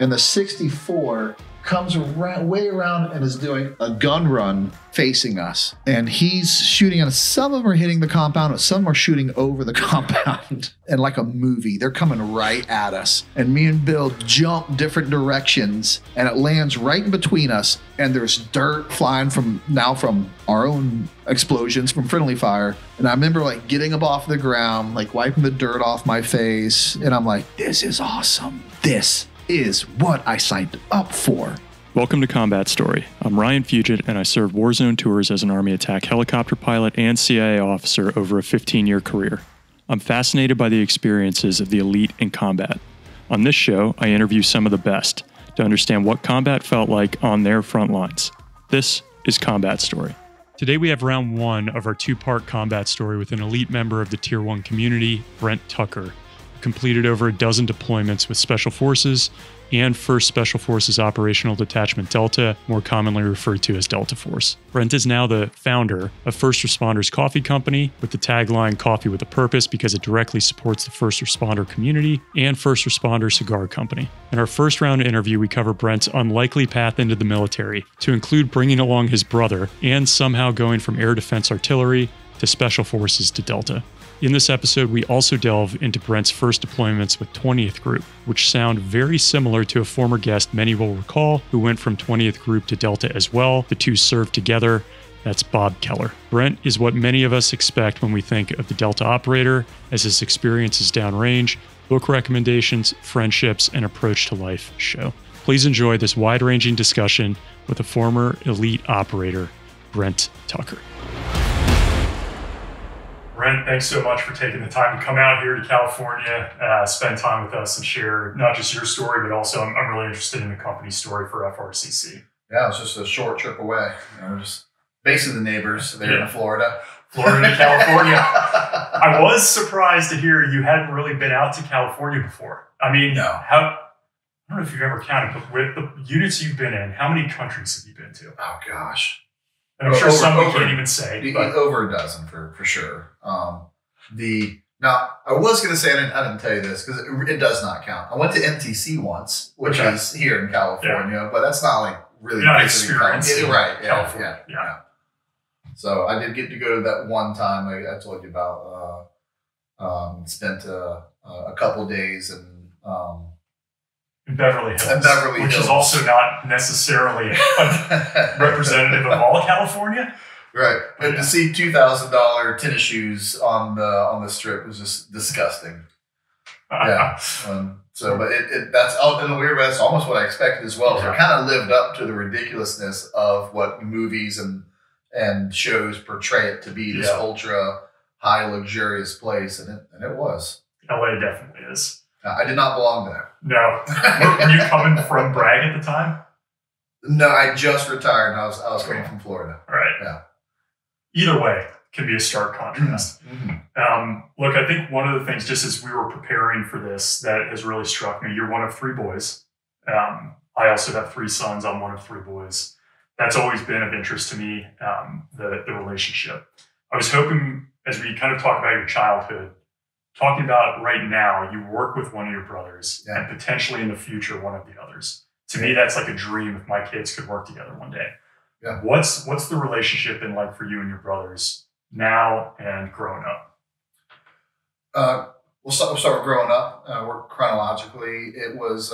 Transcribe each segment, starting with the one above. and the 64 comes around, way around, and is doing a gun run facing us. And he's shooting, and some of them are hitting the compound, but some are shooting over the compound. And like a movie, they're coming right at us. And me and Bill jump different directions, and it lands right in between us. And there's dirt flying from our own explosions from friendly fire. And I remember like getting up off the ground, like wiping the dirt off my face. And I'm like, this is awesome. This is what I signed up for. Welcome to Combat Story. I'm Ryan Fugit, and I served Warzone tours as an Army attack helicopter pilot and CIA officer over a 15-year career. I'm fascinated by the experiences of the elite in combat. On this show, I interview some of the best to understand what combat felt like on their front lines. This is Combat Story. Today we have round one of our two-part combat story with an elite member of the Tier 1 community, Brent Tucker. Completed over a dozen deployments with Special Forces and 1st Special Forces Operational Detachment Delta, more commonly referred to as Delta Force. Brent is now the founder of First Responders Coffee Company, with the tagline Coffee with a Purpose, because it directly supports the first responder community, and First Responders Cigar Company. In our first round interview, we cover Brent's unlikely path into the military, to include bringing along his brother and somehow going from Air Defense Artillery to Special Forces to Delta. In this episode, we also delve into Brent's first deployments with 20th Group, which sound very similar to a former guest many will recall who went from 20th Group to Delta as well. The two served together. That's Bob Keller. Brent is what many of us expect when we think of the Delta operator, as his experiences downrange, book recommendations, friendships, and approach to life show. Please enjoy this wide-ranging discussion with a former elite operator, Brent Tucker. Brent, thanks so much for taking the time to come out here to California, spend time with us and share not just your story, but also I'm really interested in the company story for FRCC. Yeah, it's just a short trip away. You know, just basically the neighbors there in Florida. Florida to California. I was surprised to hear you hadn't really been out to California before. I mean, I don't know if you've ever counted, but with the units you've been in, how many countries have you been to? Oh, gosh. And I'm sure some we can't even say. But. Over a dozen for sure. Now, I was going to say, I didn't tell you this because it does not count. I went to NTC once, which is here in California, but that's not like really experiencing California. Yeah, yeah, yeah. So I did get to go to that one time I told you about. Spent a couple days in Beverly Hills, which is also not necessarily representative of all California. Right, and to see $2,000 tennis shoes on the strip was just disgusting. But that's in a weird way. That's almost what I expected as well. Yeah. So it kind of lived up to the ridiculousness of what movies and shows portray it to be, this ultra high luxurious place, and it was. LA definitely is. I did not belong there. No. Were you coming from Bragg at the time? No, I just retired. And I was coming from Florida. All right. Yeah. Either way, can be a stark contrast. Mm-hmm. Look, I think one of the things, just as we were preparing for this, that has really struck me, you're one of three boys. I also have three sons. I'm one of three boys. That's always been of interest to me, the relationship. I was hoping, as we kind of talk about your childhood, talking about right now, you work with one of your brothers and potentially in the future, one of the others. To me, that's like a dream if my kids could work together one day. Yeah. What's the relationship been like for you and your brothers now and growing up? We'll start with growing up. We're chronologically. It was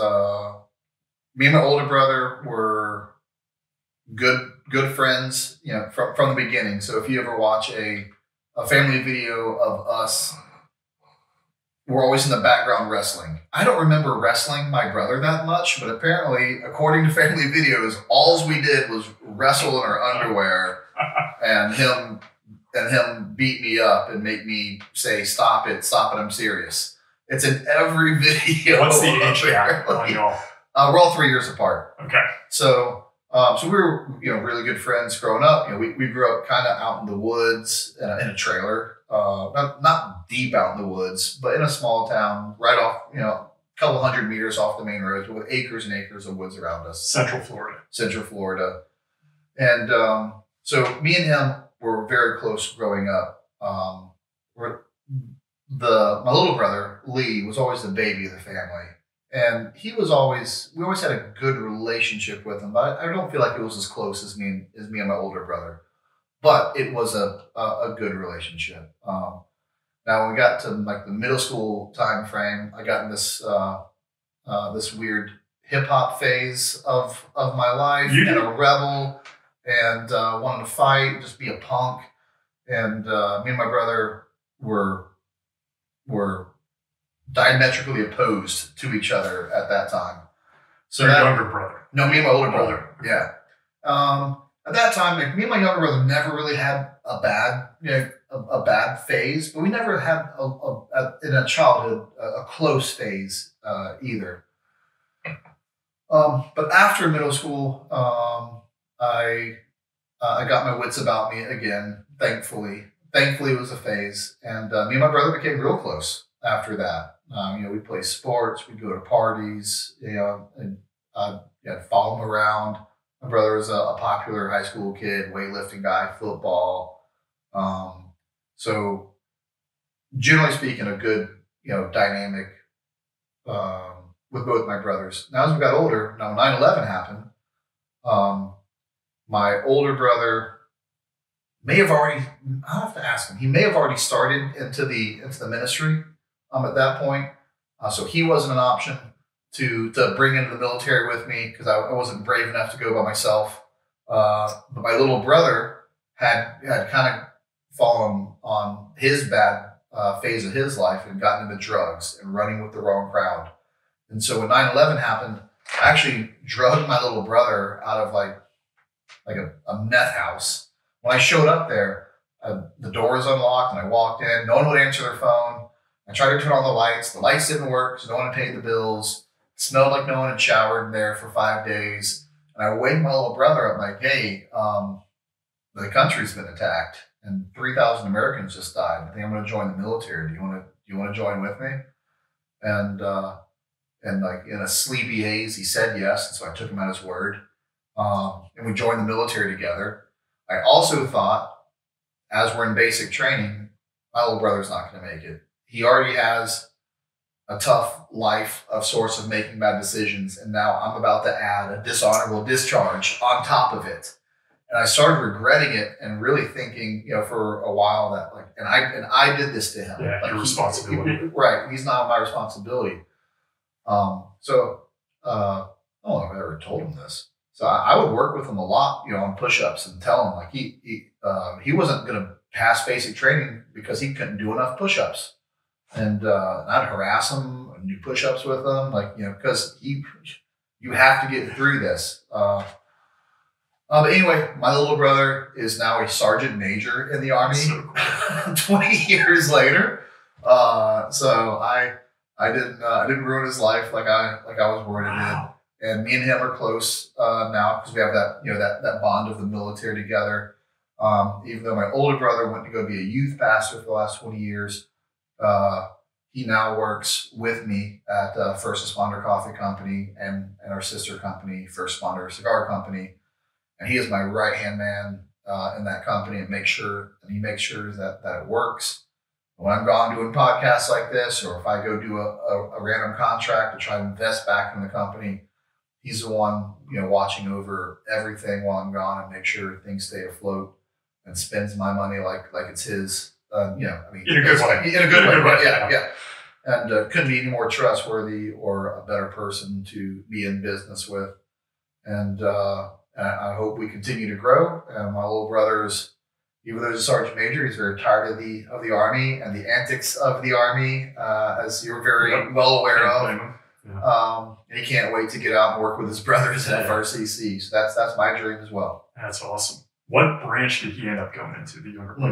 me and my older brother were good friends, you know, from the beginning. So if you ever watch a family video of us, we're always in the background wrestling. I don't remember wrestling my brother that much, but apparently, according to family videos, all we did was wrestle in our underwear, and him beat me up and make me say, stop it, I'm serious. It's in every video. What's the age gap on y'all? We're all 3 years apart. Okay. So we were, you know, really good friends growing up. You know, we grew up kind of out in the woods in a trailer. Not deep out in the woods, but in a small town, right off, you know, a couple hundred meters off the main roads, with acres and acres of woods around us. Central Florida. And so me and him were very close growing up. My little brother, Lee, was always the baby of the family. And he was always, we always had a good relationship with him, but I don't feel like it was as close as me and my older brother. But it was a good relationship. Now, when we got to like the middle school time frame, I got in this this weird hip hop phase of my life, and a rebel, and wanted to fight, just be a punk. And me and my brother were diametrically opposed to each other at that time. So your younger brother? No, me and my older brother. Yeah. At that time, like, me and my younger brother never really had a bad, you know, a bad phase, but we never had in childhood a close phase either. But after middle school, I got my wits about me again. Thankfully, it was a phase, and me and my brother became real close after that. You know, we played sports, we'd go to parties, you know, and follow him around. My brother was a popular high school kid, weightlifting guy, football. So generally speaking, a good, you know, dynamic with both my brothers. Now, as we got older, now 9/11 happened. My older brother may have already, I'll have to ask him, he may have already started into the ministry at that point. So he wasn't an option to bring into the military with me because I wasn't brave enough to go by myself. But my little brother had kind of fallen on his bad phase of his life and gotten into drugs and running with the wrong crowd. And so when 9/11 happened, I actually drugged my little brother out of like a meth house. When I showed up there, the door was unlocked and I walked in. No one would answer their phone. I tried to turn on the lights. The lights didn't work because no one had paid the bills. It smelled like no one had showered in there for 5 days. And I waked my little brother up like, hey, the country's been attacked and 3,000 Americans just died. I think I'm going to join the military. Do you want to join with me? And like in a sleepy haze, he said yes. And so I took him at his word. And we joined the military together. I also thought, as we're in basic training, my little brother's not going to make it. He already has a tough life of sorts of making bad decisions. And now I'm about to add a dishonorable discharge on top of it. And I started regretting it and really thinking, you know, for a while that like, and I did this to him. Yeah, like, your responsibility. Right. He's not my responsibility. I don't know if I ever told him this. So I would work with him a lot, you know, on push-ups and tell him like he wasn't going to pass basic training because he couldn't do enough push-ups. And I'd harass him and do push-ups with him, like, you know, because you have to get through this. But anyway, my little brother is now a sergeant major in the Army. So cool. 20 years later. So I didn't ruin his life like I was worried it did. And me and him are close now because we have that, you know, that bond of the military together. Even though my older brother went to go be a youth pastor for the last 20 years. He now works with me at First Responder Coffee Company and our sister company, First Responders Cigar Company. And he is my right-hand man in that company and he makes sure that it works. When I'm gone doing podcasts like this, or if I go do a random contract to try to invest back in the company, he's the one, you know, watching over everything while I'm gone and make sure things stay afloat and spends my money like it's his. Yeah, I mean, in a good way. In a good way. Yeah. And couldn't be any more trustworthy or a better person to be in business with. And I hope we continue to grow. And my little brother's, even though he's a sergeant major, he's very tired of the Army and the antics of the Army, as you're very well aware of. Yeah. And he can't wait to get out and work with his brothers at FRCC. So that's my dream as well. That's awesome. What branch did he end up going into?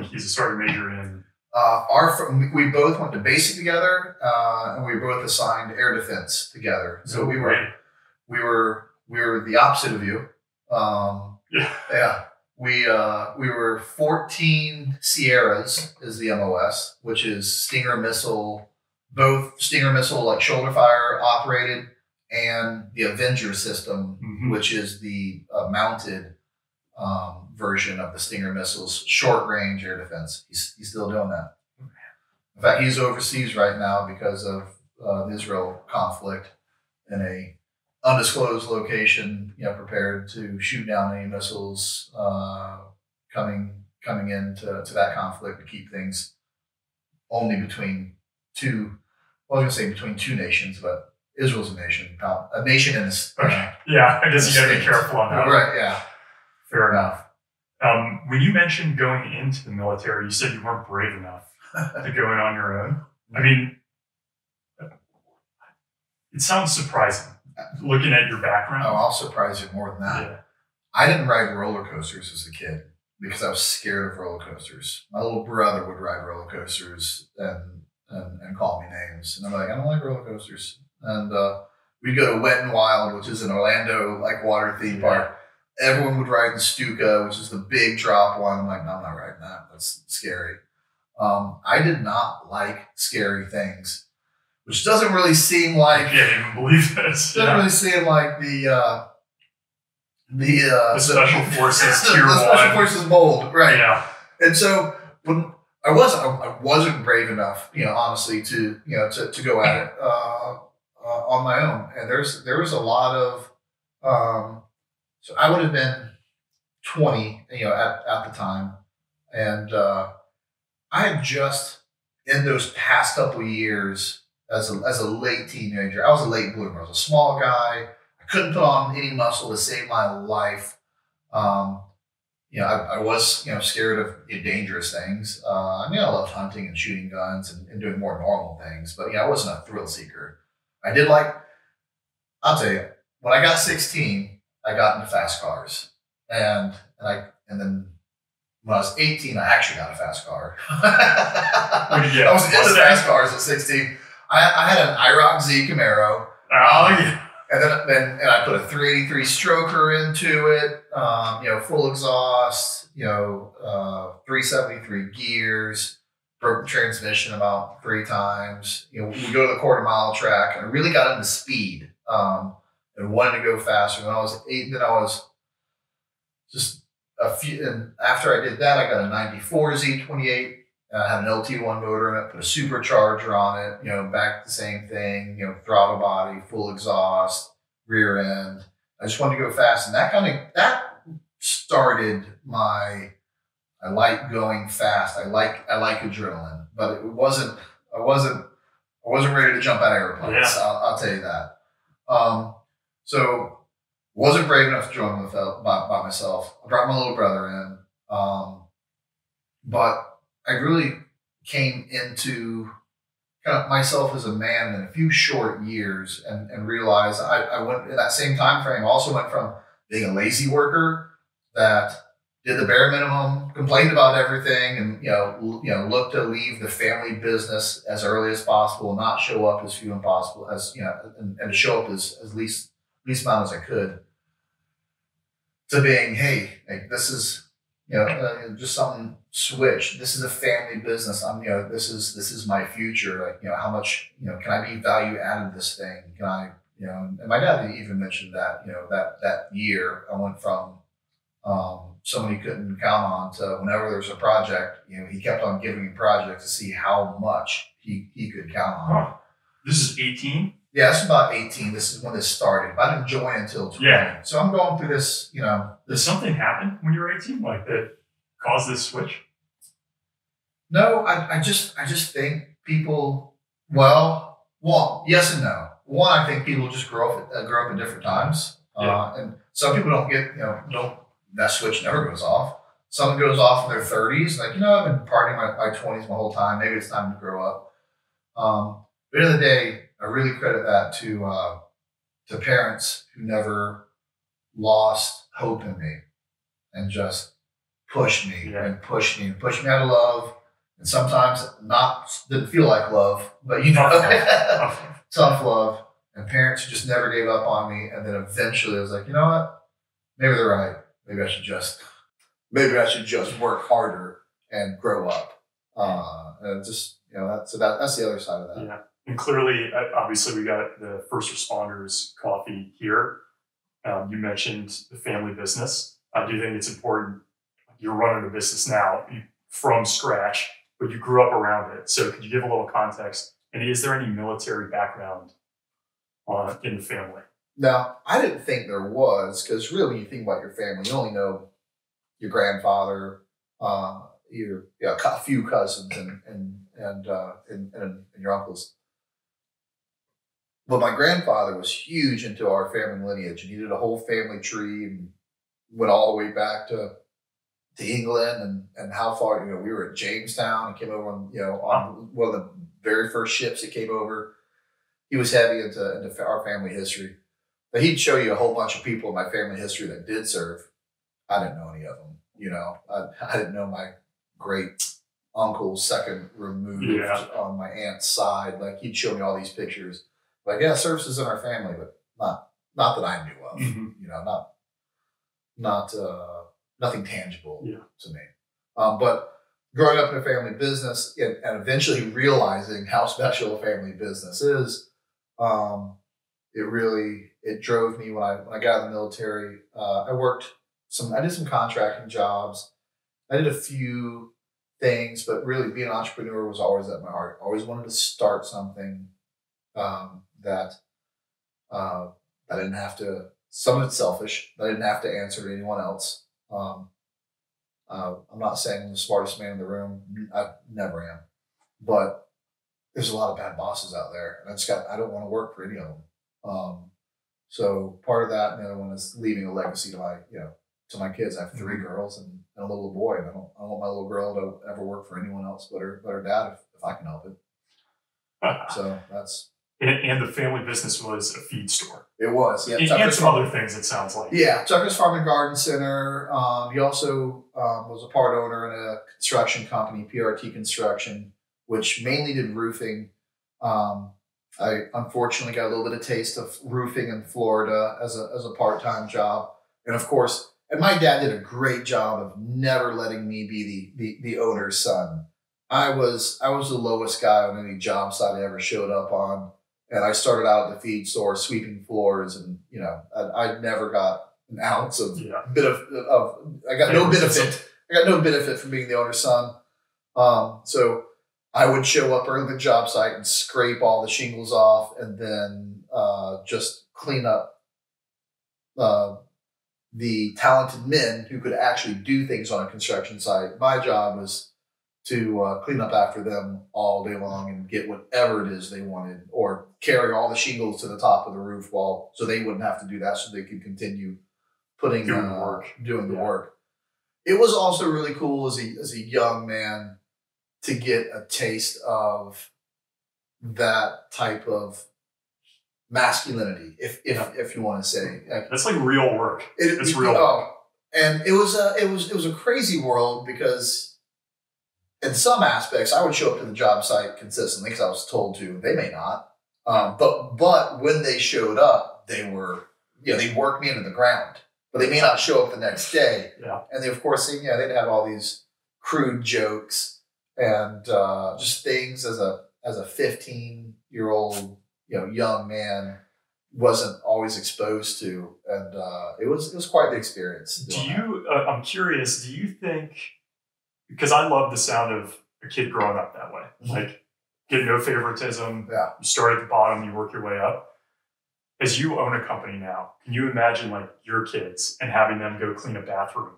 He's a sergeant major in? We both went to basic together, and we were both assigned air defense together. So we were the opposite of you. We were 14 Sierras is the MOS, which is Stinger missile, both Stinger missile like shoulder fire operated, and the Avenger system, which is the mounted. Version of the Stinger missiles, short range air defense. He's still doing that. In fact, he's overseas right now because of the Israel conflict. in a undisclosed location, you know, prepared to shoot down any missiles coming into that conflict, to keep things only between two. Well, I was gonna say between two nations, but Israel's a nation, not a nation in a. Okay. Yeah, I guess you gotta be careful on that. Right. Yeah. Fair enough. When you mentioned going into the military, you said you weren't brave enough to go in on your own. I mean, it sounds surprising looking at your background. Oh, I'll surprise you more than that. Yeah. I didn't ride roller coasters as a kid because I was scared of roller coasters. My little brother would ride roller coasters and call me names, and I'm like, I don't like roller coasters. And we'd go to Wet n Wild, which is an Orlando like water theme park. Everyone would ride the Stuka, which is the big drop one. I'm like, no, I'm not riding that. That's scary. I did not like scary things, which doesn't really seem like. I can't even believe this. Doesn't really seem like the special forces tier one. The special forces mold, right? Yeah. And so when I wasn't brave enough, you know, honestly, to to go at it on my own. And there was a lot of. So I would have been 20, you know, at the time. And I had just, in those past couple of years, as a late teenager, I was a late bloomer. I was a small guy. I couldn't put on any muscle to save my life. You know, I was, you know, scared of dangerous things. I mean, I loved hunting and shooting guns and doing more normal things. But, you know, I wasn't a thrill seeker. I did like, I'll tell you, when I got 16, I got into fast cars, and then when I was 18, I actually got a fast car. Yeah, I was into fast cars at 16. I had an IROC Z Camaro. Oh, yeah. And I put a 383 stroker into it. You know, full exhaust. You know, 373 gears. Broke the transmission about 3 times. You know, we go to the 1/4 mile track, and I really got into speed. And wanted to go faster. When I was 8, then I was just a few. And after I did that, I got a 94 Z28. I had an LT1 motor in it, put a supercharger on it. You know, back the same thing. You know, throttle body, full exhaust, rear end. I just wanted to go fast, and that started my. I like going fast. I like adrenaline, but it wasn't. I wasn't ready to jump out of airplanes. Yeah. I'll tell you that. So wasn't brave enough to join by myself. I brought my little brother in. But I really came into kind of myself as a man in a few short years and realized I went in that same time frame, also went from being a lazy worker that did the bare minimum, complained about everything, and you know, looked to leave the family business as early as possible, not show up as few and possible as you know, and to show up as least amount as I could, to being, hey, this is, you know, just something switch. This is a family business. I'm, you know, this is my future. Like, you know, how much, you know, can I be value added this thing? Can I, you know, and my dad even mentioned that, you know, that year I went from, someone he couldn't count on to whenever there's a project, you know, he kept on giving me projects to see how much he could count on. Huh. This is 18. Yeah, it's about 18. This is when this started. But I didn't join until 20. Yeah. So I'm going through this, you know. Did something happen when you were 18 like that caused this switch? No, I just think people, well, yes and no. One, I think people just grow up at different times. Yeah. And some people don't get, you know, that switch never goes off. Some goes off in their 30s. Like, you know, I've been partying my 20s my whole time. Maybe it's time to grow up. But at the end of the day, I really credit that to parents who never lost hope in me and just pushed me, yeah, and pushed me and pushed me out of love, and sometimes didn't feel like love, but you know, tough love. And parents who just never gave up on me, and then eventually I was like, you know what? Maybe they're right. Maybe I should just work harder and grow up. And just, you know, that's the other side of that. Yeah. And clearly, obviously, we got the First Responders Coffee here. You mentioned the family business. I do think it's important. You're running a business now from scratch, but you grew up around it. So could you give a little context? And is there any military background in the family. Now, I didn't think there was, because really when you think about your family, you only know your grandfather, a few cousins and your uncles. But my grandfather was huge into our family lineage, and he did a whole family tree and went all the way back to England and how far, we were at Jamestown and came over on, on one of the very first ships that came over. He was heavy into our family history. But he'd show you a whole bunch of people in my family history that did serve. I didn't know any of them, I didn't know my great uncle second removed on my aunt's side. Like, he'd show me all these pictures. Like, yeah, service is in our family, but not that I knew of, nothing tangible to me. But growing up in a family business and eventually realizing how special a family business is, it drove me when I got out of the military. I did some contracting jobs. I did a few things, but really being an entrepreneur was always at my heart. I always wanted to start something that I didn't have to, some of it's selfish, but I didn't have to answer to anyone else. I'm not saying I'm the smartest man in the room. I never am. But there's a lot of bad bosses out there. And I don't want to work for any of them. So part of that, and the other one is leaving a legacy to my, to my kids. I have three girls and a little boy. And I don't want my little girl to ever work for anyone else but her dad if I can help it. So that's... And the family business was a feed store. It was, yeah. And some other things, it sounds like. Yeah, Tucker's Farm and Garden Center. He also was a part owner in a construction company, PRT Construction, which mainly did roofing. I unfortunately got a little bit of taste of roofing in Florida as a part-time job. And of course, and my dad did a great job of never letting me be the owner's son. I was the lowest guy on any job site I ever showed up on. And I started out at the feed store sweeping floors, and I never got an ounce of I got no benefit from being the owner's son. So I would show up early at the job site and scrape all the shingles off, and then just clean up the talented men who could actually do things on a construction site. My job was to clean up after them all day long and get whatever it is they wanted, or carry all the shingles to the top of the roof wall so they wouldn't have to do that, so they could continue doing the work. It was also really cool as a young man to get a taste of that type of masculinity, if you want to say. That's like real work. It's real work. And it was a crazy world, because in some aspects, I would show up to the job site consistently because I was told to. They may not. But when they showed up, they were, they worked me into the ground. But they may not show up the next day. Yeah. And they, of course, they'd have all these crude jokes and just things as a 15-year-old, young man wasn't always exposed to. And it was quite the experience. I'm curious, do you think... Because I love the sound of a kid growing up that way. Like, get no favoritism. Yeah. You start at the bottom, you work your way up. As you own a company now, can you imagine like your kids and having them go clean a bathroom?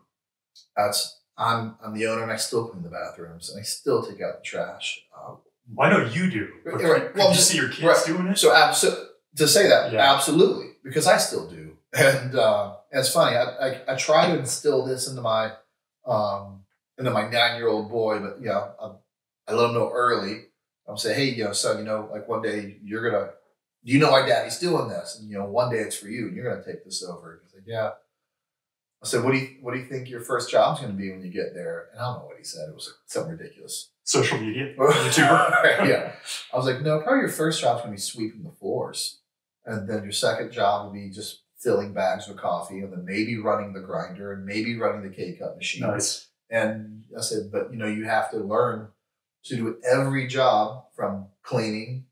I'm the owner, and I still clean the bathrooms, and I still take out the trash. Why don't you do? Right. Well, you see your kids doing it. So absolutely, because I still do. And it's funny. I try to instill this into my. And then my 9-year-old boy, but I let him know early. I'm saying, hey, son, like one day you're gonna, why daddy's doing this, and one day it's for you, and you're gonna take this over. And he's like, yeah. I said, what do you think your first job's gonna be when you get there? And I don't know what he said. It was like something ridiculous. Social media, YouTuber. Yeah. I was like, no, probably your first job's gonna be sweeping the floors, and then your second job will be just filling bags with coffee, and then maybe running the grinder, and maybe running the K-cup machine. Nice. And I said, but you have to learn to do every job, from cleaning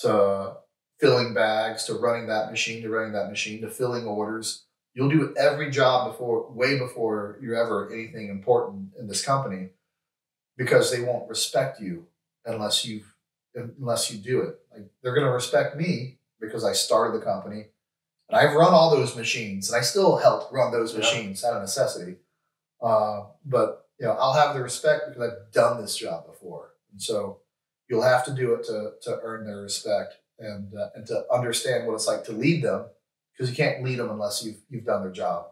to filling bags to running that machine to filling orders. You'll do every job way before you're ever anything important in this company, because they won't respect you unless you do it. Like, they're going to respect me because I started the company. And I've run all those machines, and I still help run those machines out of necessity. But you know, I'll have the respect because I've done this job before. And so you'll have to do it to earn their respect and to understand what it's like to lead them, because you can't lead them unless you've done their job.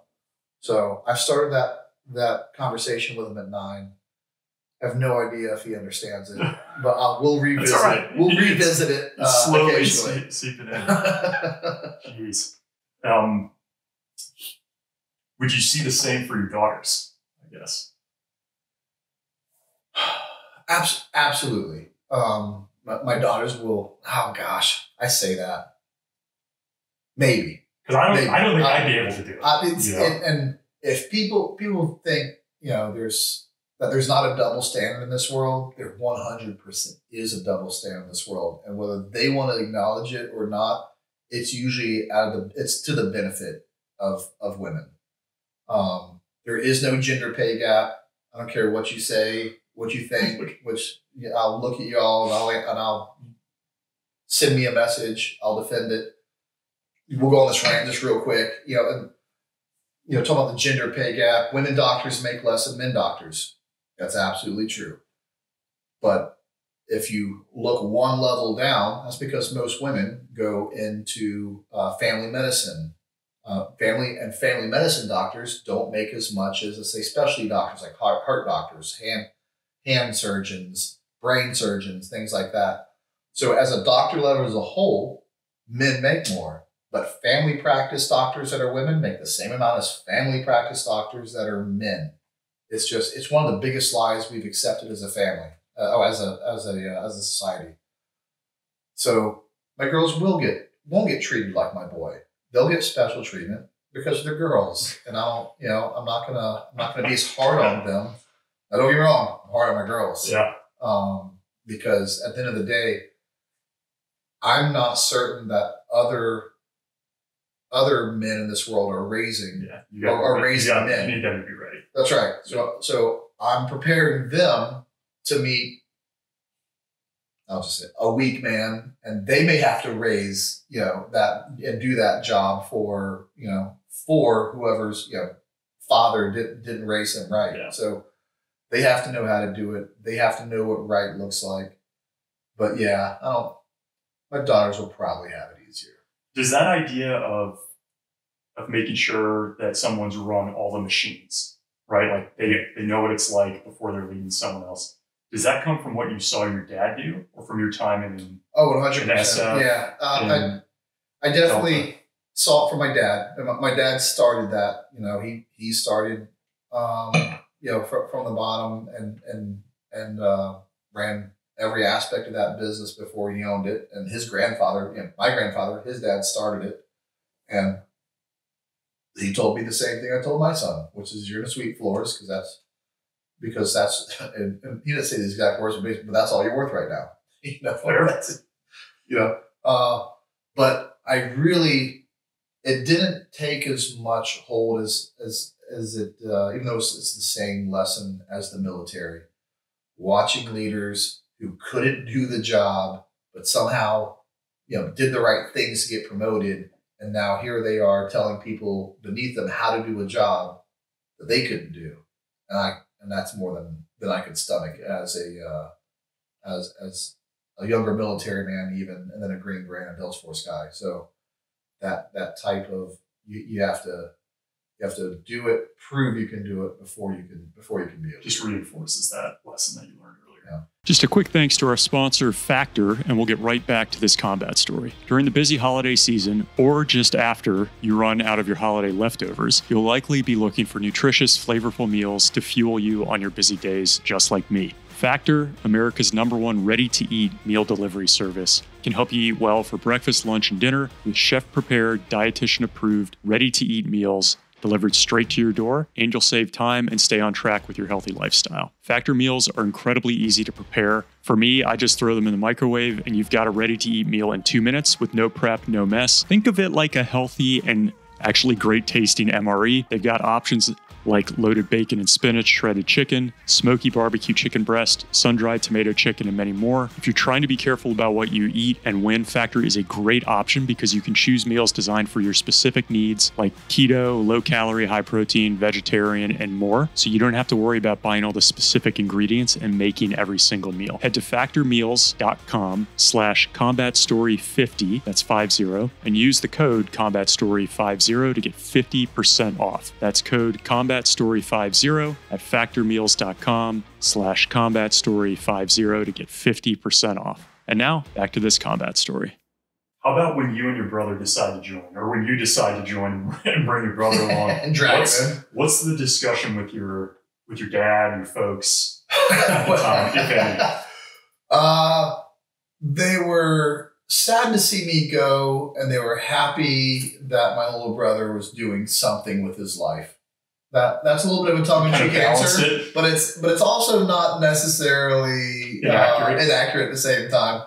So I've started that conversation with him at 9. I have no idea if he understands it, but we'll revisit. That's all right. We'll revisit it slowly, seeping in. Jeez. Would you see the same for your daughters? I guess. Absolutely. My daughters will. Oh gosh, I say that. Maybe. Because I don't think I'd be able to do it. And if people think that there's not a double standard in this world, there 100% is a double standard in this world. And whether they want to acknowledge it or not, it's usually it's to the benefit of women. There is no gender pay gap. I don't care what you say, what you think, I'll look at y'all and I'll send me a message. I'll defend it. We'll go on this rant just real quick. Talking about the gender pay gap, women doctors make less than men doctors. That's absolutely true. But if you look one level down, that's because most women go into family medicine. Family medicine doctors don't make as much as, let's say, specialty doctors like heart doctors, hand surgeons, brain surgeons, things like that. So as a doctor level as a whole, men make more. But family practice doctors that are women make the same amount as family practice doctors that are men. It's just, it's one of the biggest lies we've accepted as a family, as a society. So my girls won't get treated like my boy. They'll get special treatment because they're girls, and I'm not gonna be as hard on them. Now, don't get me wrong, I'm hard on my girls. Yeah. Because at the end of the day, I'm not certain that other men in this world are raising men. You need them to be ready. That's right. So I'm preparing them to meet, I'll just say, a weak man, and they may have to raise, that and do that job for whoever's, father didn't raise them right. Yeah. So they have to know how to do it. They have to know what right looks like. But yeah, my daughters will probably have it. Does that idea of making sure that someone's run all the machines, right? Like they know what it's like before they're leading someone else. Does that come from what you saw your dad do, or from your time in? Oh, 100%. Yeah, I definitely saw it from my dad. My dad started that. He started, from the bottom and ran every aspect of that business before he owned it. And his grandfather, my grandfather, his dad started it. And he told me the same thing I told my son, which is you're going to sweep floors because that's, and he didn't say these exact words, but that's all you're worth right now. But it didn't take as much hold as it, even though it's the same lesson as the military, watching leaders who couldn't do the job, but somehow, did the right things to get promoted. And now here they are telling people beneath them how to do a job that they couldn't do. And that's more than I could stomach as a younger military man, even, and then a Green Beret and Delta Force guy. So that type of, you have to do it, prove you can do it before you can be able to. Just reinforces that lesson that you learned earlier. Yeah. Just a quick thanks to our sponsor, Factor, and we'll get right back to this combat story. During the busy holiday season, or just after you run out of your holiday leftovers, you'll likely be looking for nutritious, flavorful meals to fuel you on your busy days, just like me. Factor, America's #1 ready-to-eat meal delivery service, can help you eat well for breakfast, lunch, and dinner with chef-prepared, dietitian-approved, ready-to-eat meals delivered straight to your door, and you'll save time and stay on track with your healthy lifestyle. Factor meals are incredibly easy to prepare. For me, I just throw them in the microwave and you've got a ready-to-eat meal in 2 minutes with no prep, no mess. Think of it like a healthy and actually great tasting MRE. They've got options like loaded bacon and spinach, shredded chicken, smoky barbecue chicken breast, sun-dried tomato chicken, and many more. If you're trying to be careful about what you eat and when, Factor is a great option because you can choose meals designed for your specific needs, like keto, low-calorie, high-protein, vegetarian, and more, so you don't have to worry about buying all the specific ingredients and making every single meal. Head to factormeals.com/combatstory50, that's 50, and use the code combatstory50 to get 50% off. That's code combatstory50 at factormeals.com/combatstory50 to get 50% off. And now back to this combat story. How about when you and your brother decide to join, or when you decide to join and bring your brother along? And drag him. What's the discussion with your dad and your folks at the time, if any? They were sad to see me go, and they were happy that my little brother was doing something with his life. That's a little bit of a tongue-in-cheek answer, but it's also not necessarily inaccurate at the same time.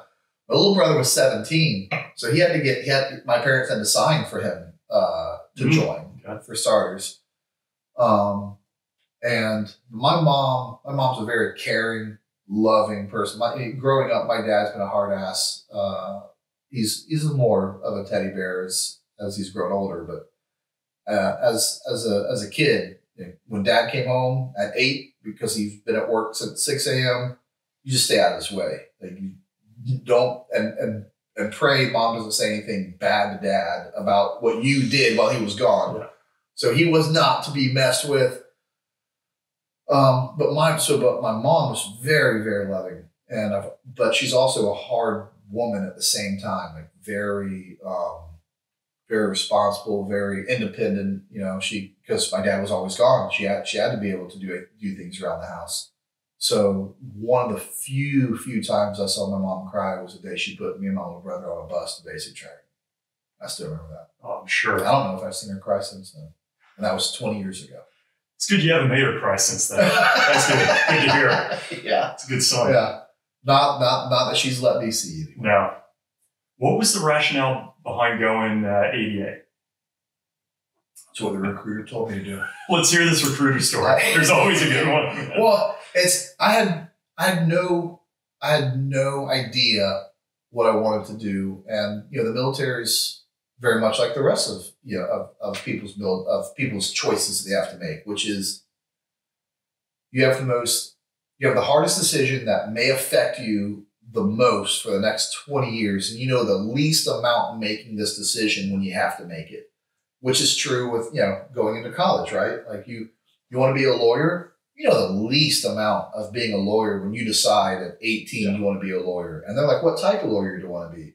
My little brother was 17, so my parents had to sign for him to join, for starters. And my mom's a very caring, loving person. Growing up, my dad's been a hard ass. He's more of a teddy bear as he's grown older, but. As a kid, when Dad came home at 8, because he's been at work since 6 a.m., you just stay out of his way. Like, you don't and pray Mom doesn't say anything bad to Dad about what you did while he was gone. Yeah. So he was not to be messed with. But my mom was very, very loving, but she's also a hard woman at the same time. Like very responsible, very independent. You know, because my dad was always gone, she had to be able to do things around the house. So one of the few times I saw my mom cry was the day she put me and my little brother on a bus to basic training. I still remember that. Oh, I'm sure. I don't know if I've seen her cry since then, and that was 20 years ago. It's good you haven't made her cry since then. That's good. Good to hear. Yeah, it's a good song. Yeah, not that she's let me see anymore. No. What was the rationale behind going ADA? That's what the recruiter told me to do. Let's hear this recruiter story. There's always a good one. Well, I had no idea what I wanted to do, and the military's very much like the rest of of people's choices they have to make, which is you have the hardest decision that may affect you the most for the next 20 years, and the least amount making this decision when you have to make it, which is true with going into college, right? Like you want to be a lawyer, the least amount of being a lawyer when you decide at 18 you want to be a lawyer, and they're like, what type of lawyer do you want to be?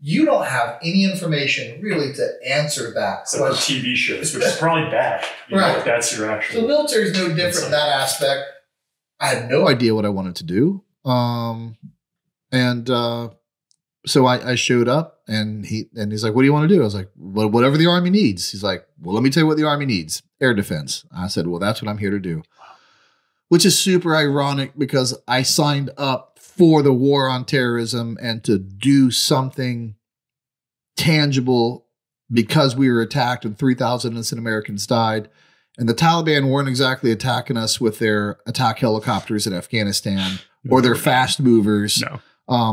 You don't have any information really to answer that. Except for TV shows, which is probably bad. Right, that's your actual. The military is no different in that aspect. I had no idea what I wanted to do. So I showed up, and he's like, what do you want to do? I was like, well, whatever the Army needs. He's like, well, let me tell you what the Army needs: air defense. I said, well, that's what I'm here to do, which is super ironic because I signed up for the war on terrorism and to do something tangible because we were attacked and 3,000 innocent Americans died. And the Taliban weren't exactly attacking us with their attack helicopters in Afghanistan or their fast movers. No.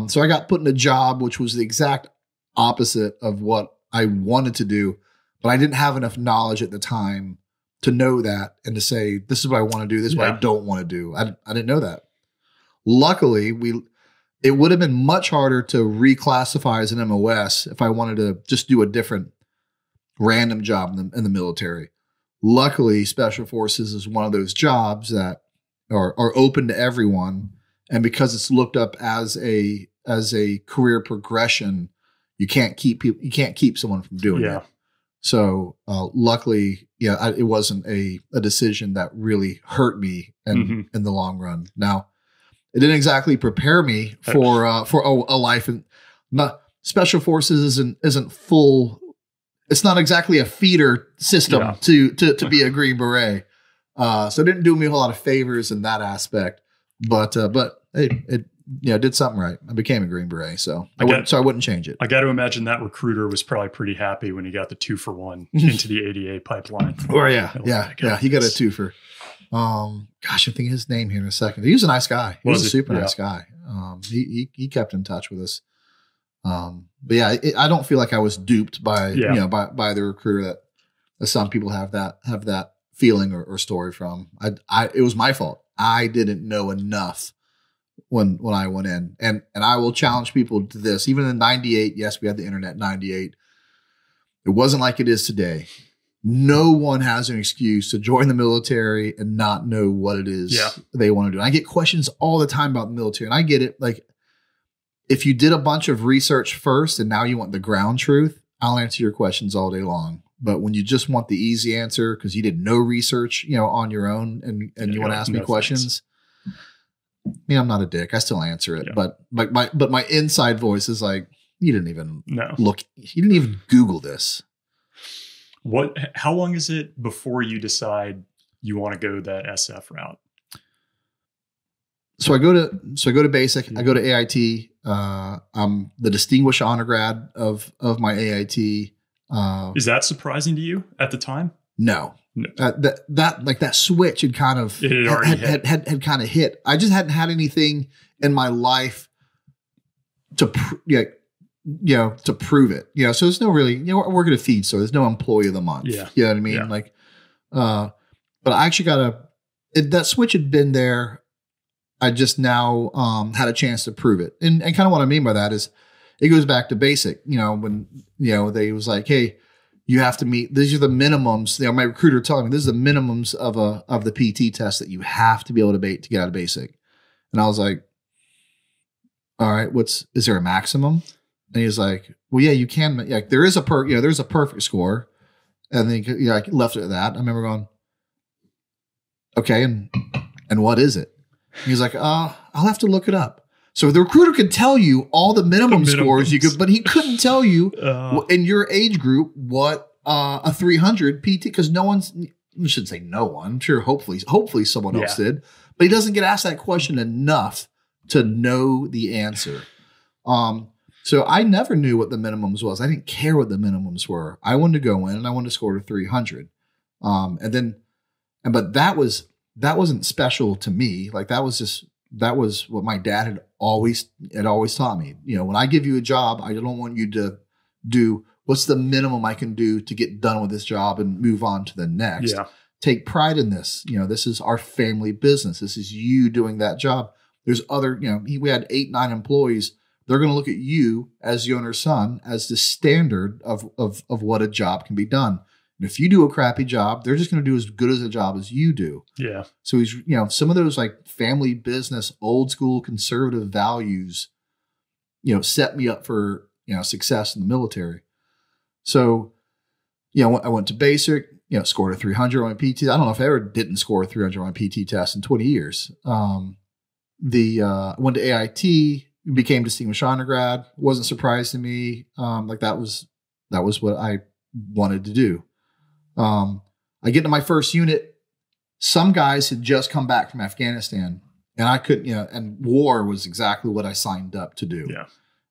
So I got put in a job, which was the exact opposite of what I wanted to do, but I didn't have enough knowledge at the time to know that and to say, this is what I want to do, this is what I don't want to do. I didn't know that. Luckily, it would have been much harder to reclassify as an MOS if I wanted to just do a different random job in the military. Luckily, Special Forces is one of those jobs that are open to everyone. And because it's looked up as a career progression, you can't keep someone from doing that. So luckily, it wasn't a decision that really hurt me in the long run. Now, it didn't exactly prepare me for a life, and Special Forces isn't full. It's not exactly a feeder system to be a Green Beret. So it didn't do me a whole lot of favors in that aspect. But hey, it did something right. I became a Green Beret, so I wouldn't change it. I got to imagine that recruiter was probably pretty happy when he got the 2-for-1 into the ADA pipeline. Oh yeah, yeah. He got a 2-for. Gosh, I think his name here in a second. He was a nice guy. He was a super nice guy. He kept in touch with us. But yeah, I don't feel like I was duped by by the recruiter that some people have that feeling or story from. It was my fault. I didn't know enough when I went in, and I will challenge people to this. Even in '98, yes, we had the internet in '98. It wasn't like it is today. No one has an excuse to join the military and not know what it is they want to do. And I get questions all the time about the military, and I get it. Like, if you did a bunch of research first and now you want the ground truth, I'll answer your questions all day long. But when you just want the easy answer because you did no research, on your own, and you want to ask me questions, I'm not a dick. I still answer it, but my inside voice is like, you didn't even look. You didn't even Google this. How long is it before you decide you want to go that SF route? So I go to basic. I go to AIT. I'm the distinguished honor grad of my AIT. Is that surprising to you at the time? No. That switch had kind of had kind of hit. I just hadn't had anything in my life to to prove it. So there's no really we're going to feed, so there's no employee of the month. You know what I mean? But I actually got that switch had been there. I just now had a chance to prove it, and kind of what I mean by that is, it goes back to basic, when, they was like, hey, you have to meet, these are the minimums. My recruiter telling me this is the minimums of the PT test that you have to be able to get out of basic. And I was like, all right, is there a maximum? And he was like, well, yeah, you can, like, there is there's a perfect score. And then, I left it at that. I remember going, okay. And what is it? And he's like, I'll have to look it up. So the recruiter could tell you all the minimum scores you could, but he couldn't tell you in your age group what a 300 PT, because no one's, I shouldn't say no one, I'm sure hopefully someone else did, but he doesn't get asked that question enough to know the answer. So I never knew what the minimums was. I didn't care what the minimums were. I wanted to go in and I wanted to score to 300. But that wasn't special to me. Like that was what my dad had always taught me. When I give you a job, I don't want you to do what's the minimum I can do to get done with this job and move on to the next. Take pride in this. This is our family business. This is you doing that job. There's other, we had 8, 9 employees. They're going to look at you as the owner's son as the standard of what a job can be done. And if you do a crappy job, they're just going to do as good as a job as you do. So he's, some of those like family business, old school conservative values, set me up for, success in the military. So, I went to basic, scored a 300 on my PT. I don't know if I ever didn't score a 300 on my PT test in 20 years. I went to AIT, became distinguished honor grad. Wasn't surprised to me. That was what I wanted to do. I get to my first unit. Some guys had just come back from Afghanistan and I couldn't, and war was exactly what I signed up to do.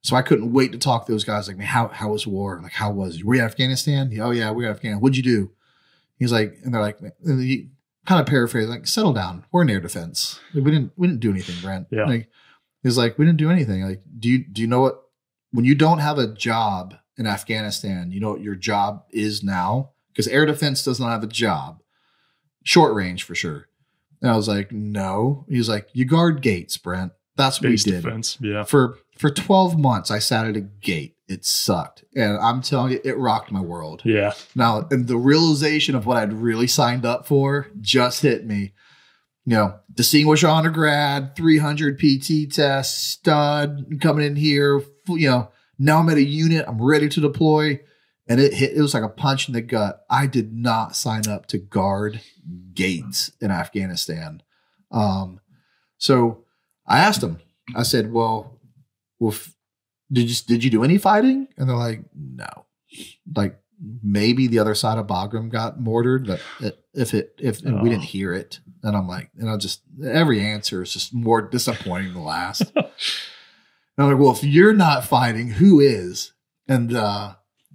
So I couldn't wait to talk to those guys. Like, man, how was war? Like, how was it? Were you in Afghanistan? Oh yeah, we were in Afghanistan. What'd you do? He's like, and they're like, and he kind of paraphrased, like, settle down. We're in air defense. Like, we didn't do anything, Brent. Like, he's like, we didn't do anything. Like, do you know what, when you don't have a job in Afghanistan, you know what your job is now? Because air defense does not have a job, short range for sure. And I was like, no. He's like, you guard gates, Brent. That's what we did. Defense, For 12 months, I sat at a gate. It sucked, and I'm telling you, it rocked my world. Now, and the realization of what I'd really signed up for just hit me. Distinguished honor grad, 300 PT test, stud coming in here. Now I'm at a unit. I'm ready to deploy. And it hit, it was like a punch in the gut. I did not sign up to guard gates in Afghanistan. So I asked them, I said, well, did you do any fighting? And they're like, no, like maybe the other side of Bagram got mortared, but if we didn't hear it, And I'm like, and I just, every answer is just more disappointing than the last. And I'm like, well, if you're not fighting, who is? And they're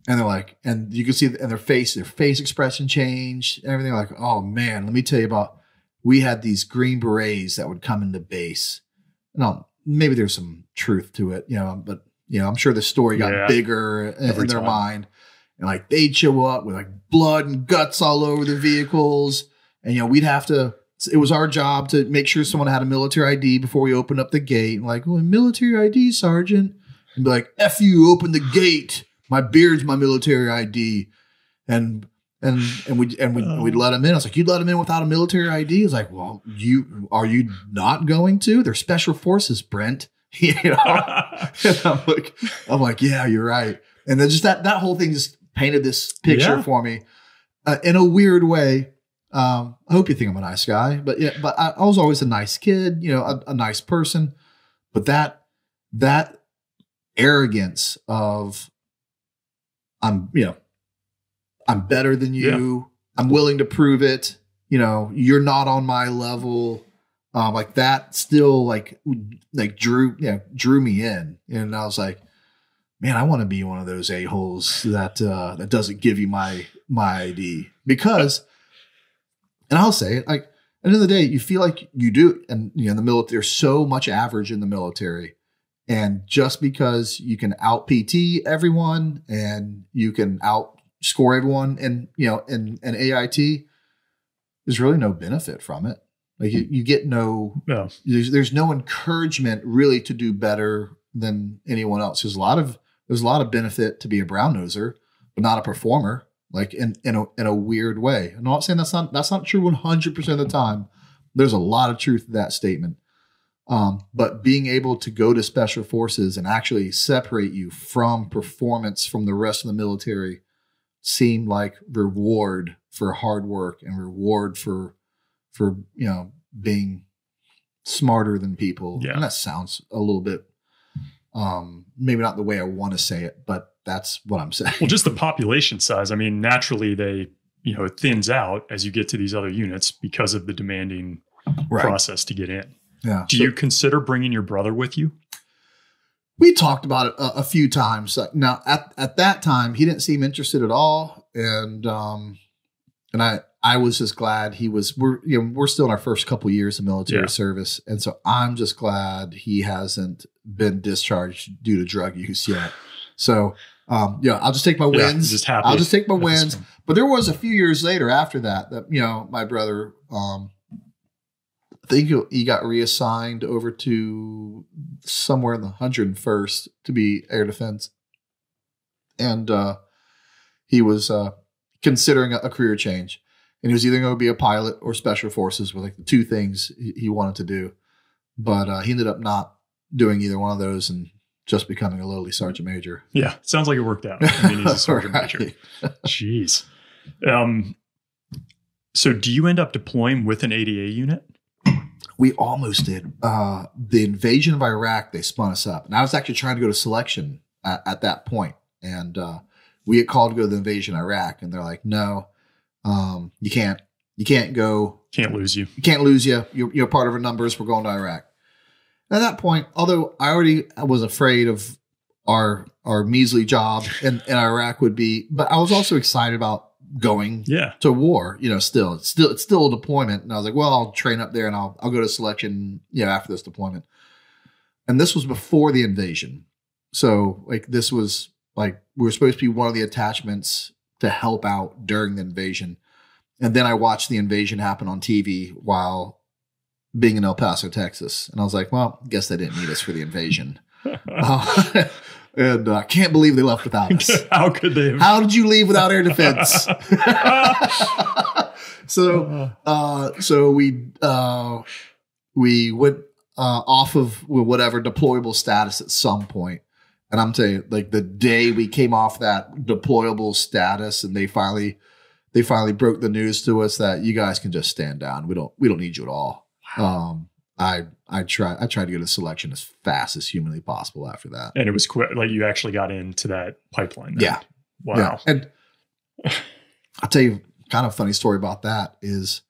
like, and you can see and their face expression changed and everything. Like, oh man, let me tell you about, we had these Green Berets that would come into base. No, maybe there's some truth to it, you know, but you know, I'm sure the story got bigger in their mind. And like, they'd show up with like blood and guts all over their vehicles. And, you know, we'd have to, it was our job to make sure someone had a military ID before we opened up the gate. And like, oh, a military ID, Sergeant. And be like, F you, open the gate. My beard's my military ID. And we'd let them in. I was like, you'd let them in without a military ID? It's like, well, are you not going to? They're special forces, Brent. You know? And I'm like, yeah, you're right. And then just that whole thing just painted this picture for me in a weird way. I hope you think I'm a nice guy, but yeah, but I was always a nice kid, you know, a nice person. But that arrogance of I'm better than you. Yeah. I'm willing to prove it. You know, you're not on my level. Like that still like drew me in. And I was like, man, I want to be one of those a-holes that doesn't give you my ID, because, and I'll say it, like, at the end of the day, you feel like you do. And you know, in the military, there's so much average in the military. And just because you can out PT everyone and you can outscore everyone, and you know, and AIT, there's really no benefit from it. Like you get no. There's no encouragement really to do better than anyone else. There's a lot of benefit to be a brown noser, but not a performer. Like in a weird way. I'm not saying that's not true 100% of the time. There's a lot of truth to that statement. But being able to go to special forces and actually separate you from performance from the rest of the military seemed like reward for hard work and reward for you know, being smarter than people. Yeah. And that sounds a little bit, maybe not the way I want to say it, but that's what I'm saying. Well, just the population size. I mean, naturally it thins out as you get to these other units because of the demanding process to get in. Yeah. Do you consider bringing your brother with you? We talked about it a few times. Now at that time, he didn't seem interested at all. And I was just glad we're still in our first couple years of military service. And so I'm just glad he hasn't been discharged due to drug use yet. So, I'll just take my wins. I'll just take my wins. But there was a few years later after that, you know, my brother, I think he got reassigned over to somewhere in the 101st to be air defense. And, he was, considering a career change, and he was either going to be a pilot or special forces, were like the two things he wanted to do. But he ended up not doing either one of those and just becoming a lowly sergeant major. Yeah. Sounds like it worked out. I mean, he's a sergeant major. Jeez. So do you end up deploying with an ADA unit? We almost did. The invasion of Iraq, they spun us up. And I was actually trying to go to selection at that point. And we had called to go to the invasion of Iraq. And they're like, no, you can't go. Can't lose you. You can't lose you. You're part of our numbers. We're going to Iraq. And at that point, although I already was afraid of our measly job in Iraq would be, but I was also excited about going to war, you know, it's still a deployment. And I was like, well, I'll train up there and I'll go to selection, you know, after this deployment. And this was before the invasion. So like, this was like, we were supposed to be one of the attachments to help out during the invasion. And then I watched the invasion happen on TV while being in El Paso, Texas. And I was like, well, I guess they didn't need us for the invasion. And I can't believe they left without us. How could they have? How did you leave without air defense? So we went off of whatever deployable status at some point. And I'm telling you, like the day we came off that deployable status and they finally broke the news to us that you guys can just stand down. We don't need you at all. I tried to go to selection as fast as humanly possible after that. And it was quick. Like you actually got into that pipeline. Then. Yeah. Wow. Yeah. And I'll tell you kind of a funny story about that is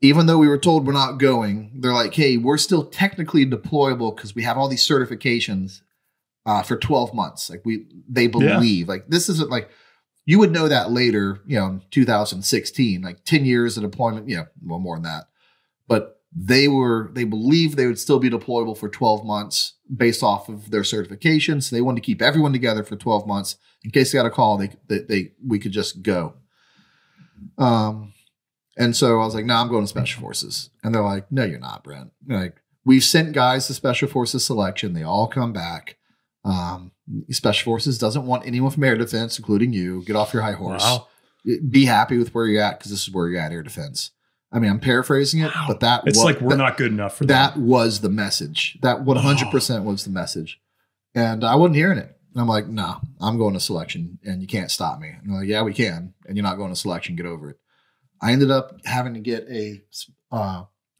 even though we were told we're not going, they're like, hey, we're still technically deployable because we have all these certifications for 12 months. Like they believe, yeah, like this isn't like, you would know that later, you know, 2016, like 10 years of deployment, you know, well, more than that. But they believed they would still be deployable for 12 months based off of their certification. So they wanted to keep everyone together for 12 months in case they got a call, we could just go. And so I was like, no, I'm going to Special Forces. And they're like, no, you're not, Brent. Like, we've sent guys to Special Forces selection. They all come back. Special Forces doesn't want anyone from Air Defense, including you. Get off your high horse. Wow. Be happy with where you're at, because this is where you're at, Air Defense. I mean, I'm paraphrasing it, wow, but it's like we're not good enough for that. That was the message. That 100% was the message. And I wasn't hearing it. And I'm like, nah, I'm going to selection, and you can't stop me. And they're like, yeah, we can. And you're not going to selection. Get over it. I ended up having to get a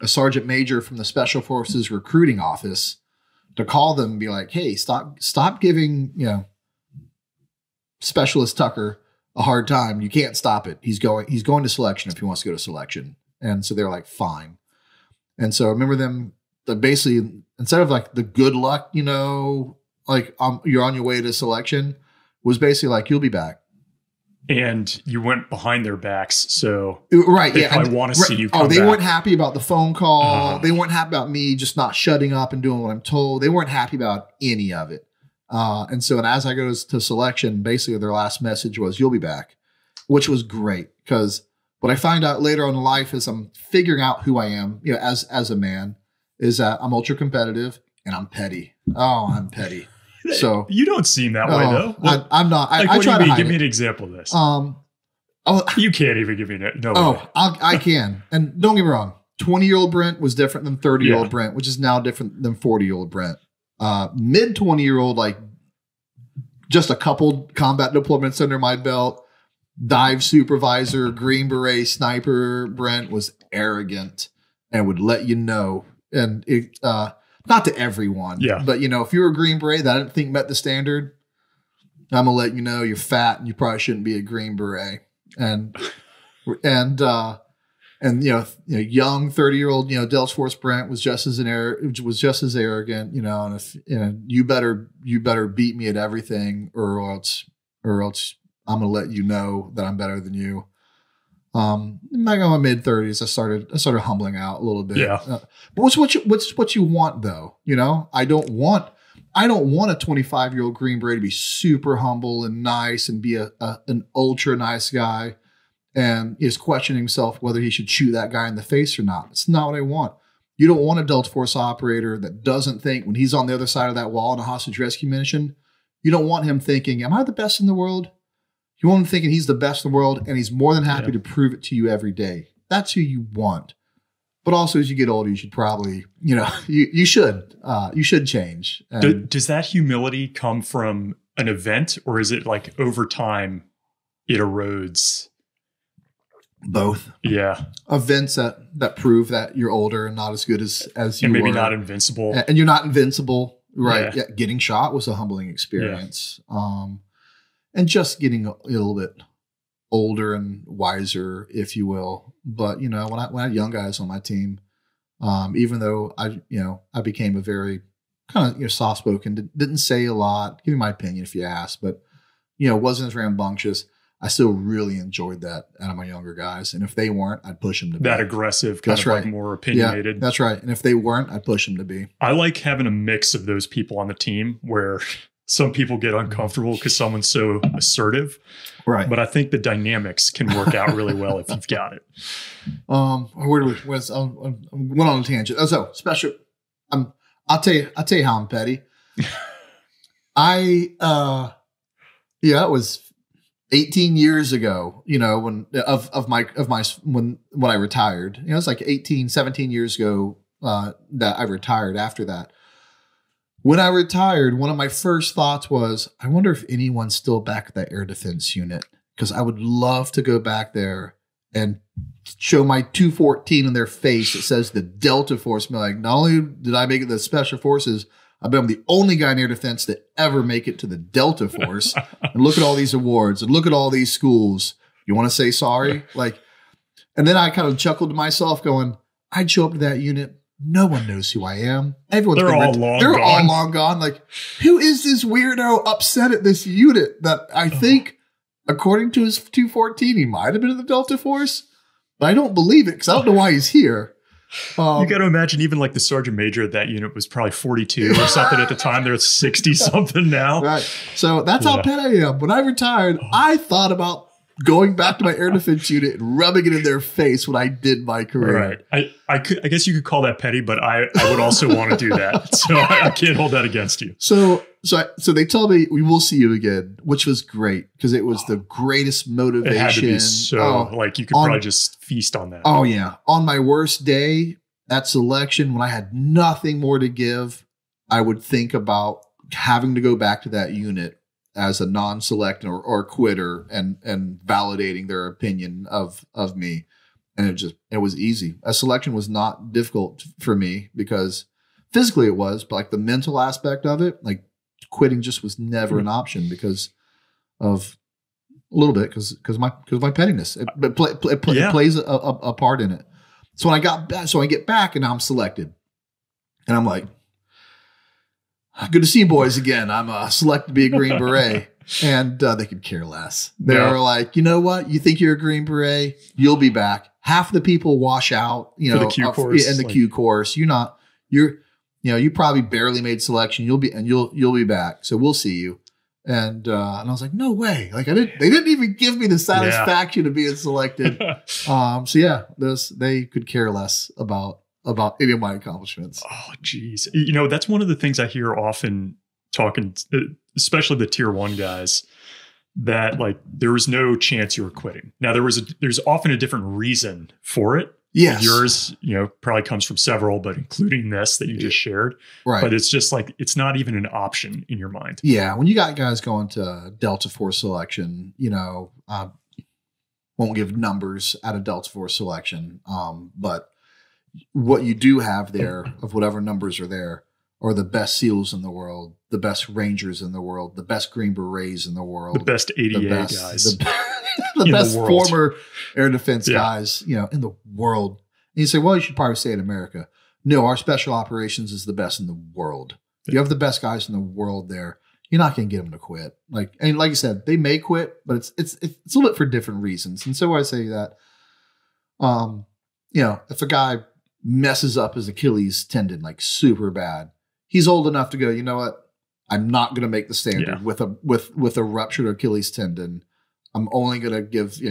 sergeant major from the Special Forces recruiting office to call them and be like, hey, stop giving, you know, Specialist Tucker a hard time. You can't stop it. He's going to selection if he wants to go to selection. And so they're like, fine. And so I remember them basically, instead of like the good luck, you know, like you're on your way to selection, was basically like, you'll be back. And you went behind their backs, so right, they yeah, I want to right, see you come they back. Weren't happy about the phone call. They weren't happy about me just not shutting up and doing what I'm told. They weren't happy about any of it. And so, and as I go to selection, basically their last message was, you'll be back, which was great, because what I find out later on in life is I'm figuring out who I am, you know, as a man, is that I'm ultra competitive and I'm petty. Oh, I'm petty. So you don't seem that way though. Well, I'm not. I try to give me an example of this. You can't even give me that. No. Oh, I can. And don't get me wrong. 20-year-old Brent was different than 30-year-old Brent, which is now different than 40-year-old Brent. Mid 20-year-old, like just a couple combat deployments under my belt, dive supervisor, Green Beret sniper Brent was arrogant and would let you know. And it, not to everyone, but you know, if you're a Green Beret that I didn't think met the standard, I'm gonna let you know you're fat and you probably shouldn't be a Green Beret. And and you know, young 30-year-old, you know, Delta Force Brent was just as arrogant, you know. And if you know, you better beat me at everything, or else I'm gonna let you know that I'm better than you. Like in my mid-30s, I started humbling out a little bit. Yeah. But what's what you want though, you know? I don't want a 25-year-old Green Beret to be super humble and nice and be an ultra nice guy and is questioning himself whether he should shoot that guy in the face or not. It's not what I want. You don't want a Delta Force operator that doesn't think when he's on the other side of that wall in a hostage rescue mission, you don't want him thinking, am I the best in the world? You want him thinking he's the best in the world, and he's more than happy to prove it to you every day. That's who you want. But also, as you get older, you should probably, you know, you should change. Does that humility come from an event, or is it like over time it erodes? Both. Yeah. Events that prove that you're older and not as good as you were. And maybe not invincible. And you're not invincible, right? Yeah. Yeah, getting shot was a humbling experience. Yeah. And just getting a little bit older and wiser, if you will. But you know, when I had young guys on my team, even though I became a very kind of soft spoken, didn't say a lot, give me my opinion if you ask, but you know, wasn't as rambunctious. I still really enjoyed that out of my younger guys, and if they weren't, I'd push them to be that aggressive, kind of like more opinionated. Yeah, that's right. And if they weren't, I'd push them to be. I like having a mix of those people on the team where. Some people get uncomfortable because someone's so assertive. Right. But I think the dynamics can work out really well if you've got it. I went on a tangent. So special. I'll tell you how I'm petty. It was 18 years ago, you know, when I retired, you know, it's like 18, 17 years ago, that I retired after that. When I retired, one of my first thoughts was, I wonder if anyone's still back at that air defense unit, because I would love to go back there and show my 214 in their face that says the Delta Force. Me like, not only did I make it to the Special Forces, I bet I'm the only guy in air defense to ever make it to the Delta Force. And look at all these awards and look at all these schools. You want to say sorry? Like, And then I kind of chuckled to myself going, I'd show up to that unit. No one knows who I am. They're all long gone. Like, who is this weirdo upset at this unit that I think, according to his 214, he might have been in the Delta Force? But I don't believe it because I don't know why he's here. You got to imagine even like the sergeant major of that unit was probably 42 or something at the time. They're 60 something now. Right. So that's how pet I am. When I retired, I thought about going back to my air defense unit and rubbing it in their face when I did my career. Right. I guess you could call that petty, but I would also want to do that. So I can't hold that against you. So they tell me we will see you again, which was great because it was the greatest motivation. It had to be so like you could probably just feast on that. Oh yeah. On my worst day at selection, when I had nothing more to give, I would think about having to go back to that unit as a non-select or quitter and validating their opinion of me. And it was easy. A selection was not difficult for me because physically it was, but like the mental aspect of it, like quitting just was never an option because of a little bit because of my pettiness. It plays a part in it. So when I got back, so I get back and I'm selected and I'm like, good to see you boys again. I'm selected to be a Green Beret. And they could care less. They were like, you know what? You think you're a Green Beret? You'll be back. Half the people wash out, you know, in the Q course. You probably barely made selection. You'll be back. So we'll see you. And I was like, no way. Like they didn't even give me the satisfaction of being selected. They could care less about any of my accomplishments. Oh, geez. You know, that's one of the things I hear often talking, especially the tier one guys, that like, there was no chance you were quitting. Now there's often a different reason for it. Yes. Yours, you know, probably comes from several, but including this that you just shared. Right. But it's just like, it's not even an option in your mind. Yeah. When you got guys going to Delta Force selection, you know, won't give numbers out of Delta Force selection. But what you do have there of whatever numbers are there are the best SEALs in the world, the best Rangers in the world, the best Green Berets in the world, the best ADA guys, the best former air defense guys, you know, in the world. And you say, well, you should probably stay in America. No, our special operations is the best in the world. Yeah. You have the best guys in the world there. You're not going to get them to quit. Like I said, they may quit, but it's a little bit for different reasons. And so I say that, you know, if a guy messes up his Achilles tendon like super bad, he's old enough to go, you know what? I'm not going to make the standard with a ruptured Achilles tendon. I'm only going to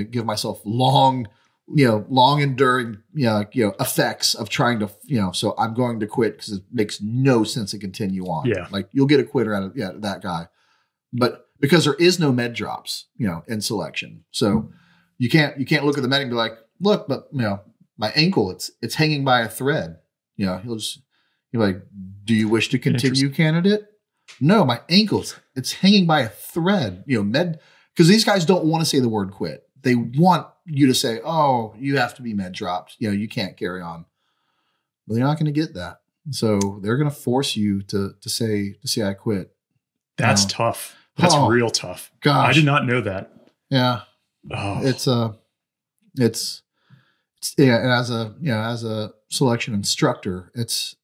give myself long enduring, effects of trying to, so I'm going to quit because it makes no sense to continue on. Yeah. Like you'll get a quitter out of that guy, but because there is no med drops, in selection. So you can't look at the med and be like, look, but my ankle, it's hanging by a thread. You know, he'll like, do you wish to continue, candidate? No, my ankles, it's hanging by a thread, because these guys don't want to say the word quit. They want you to say, oh, you have to be med dropped. You know, you can't carry on. But they're not going to get that. So they're going to force you to say I quit. That's tough. That's real tough. Gosh. I did not know that. Yeah. Oh. And as a selection instructor, it's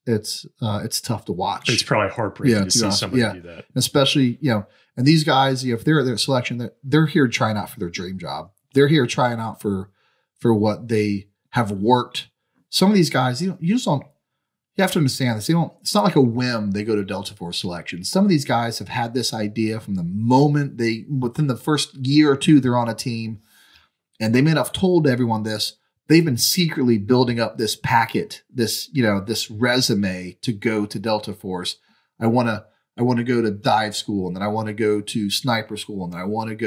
tough to watch. It's probably heartbreaking to see somebody do that. Especially, and these guys, if they're at their selection, they're here trying out for their dream job. They're here trying out for what they have worked. Some of these guys, you have to understand this. It's not like a whim they go to Delta Force selection. Some of these guys have had this idea from the moment within the first year or two, they're on a team, and they may not have told everyone this. They've been secretly building up this packet, this resume to go to Delta Force. I want to go to dive school, and then I want to go to sniper school, and then I want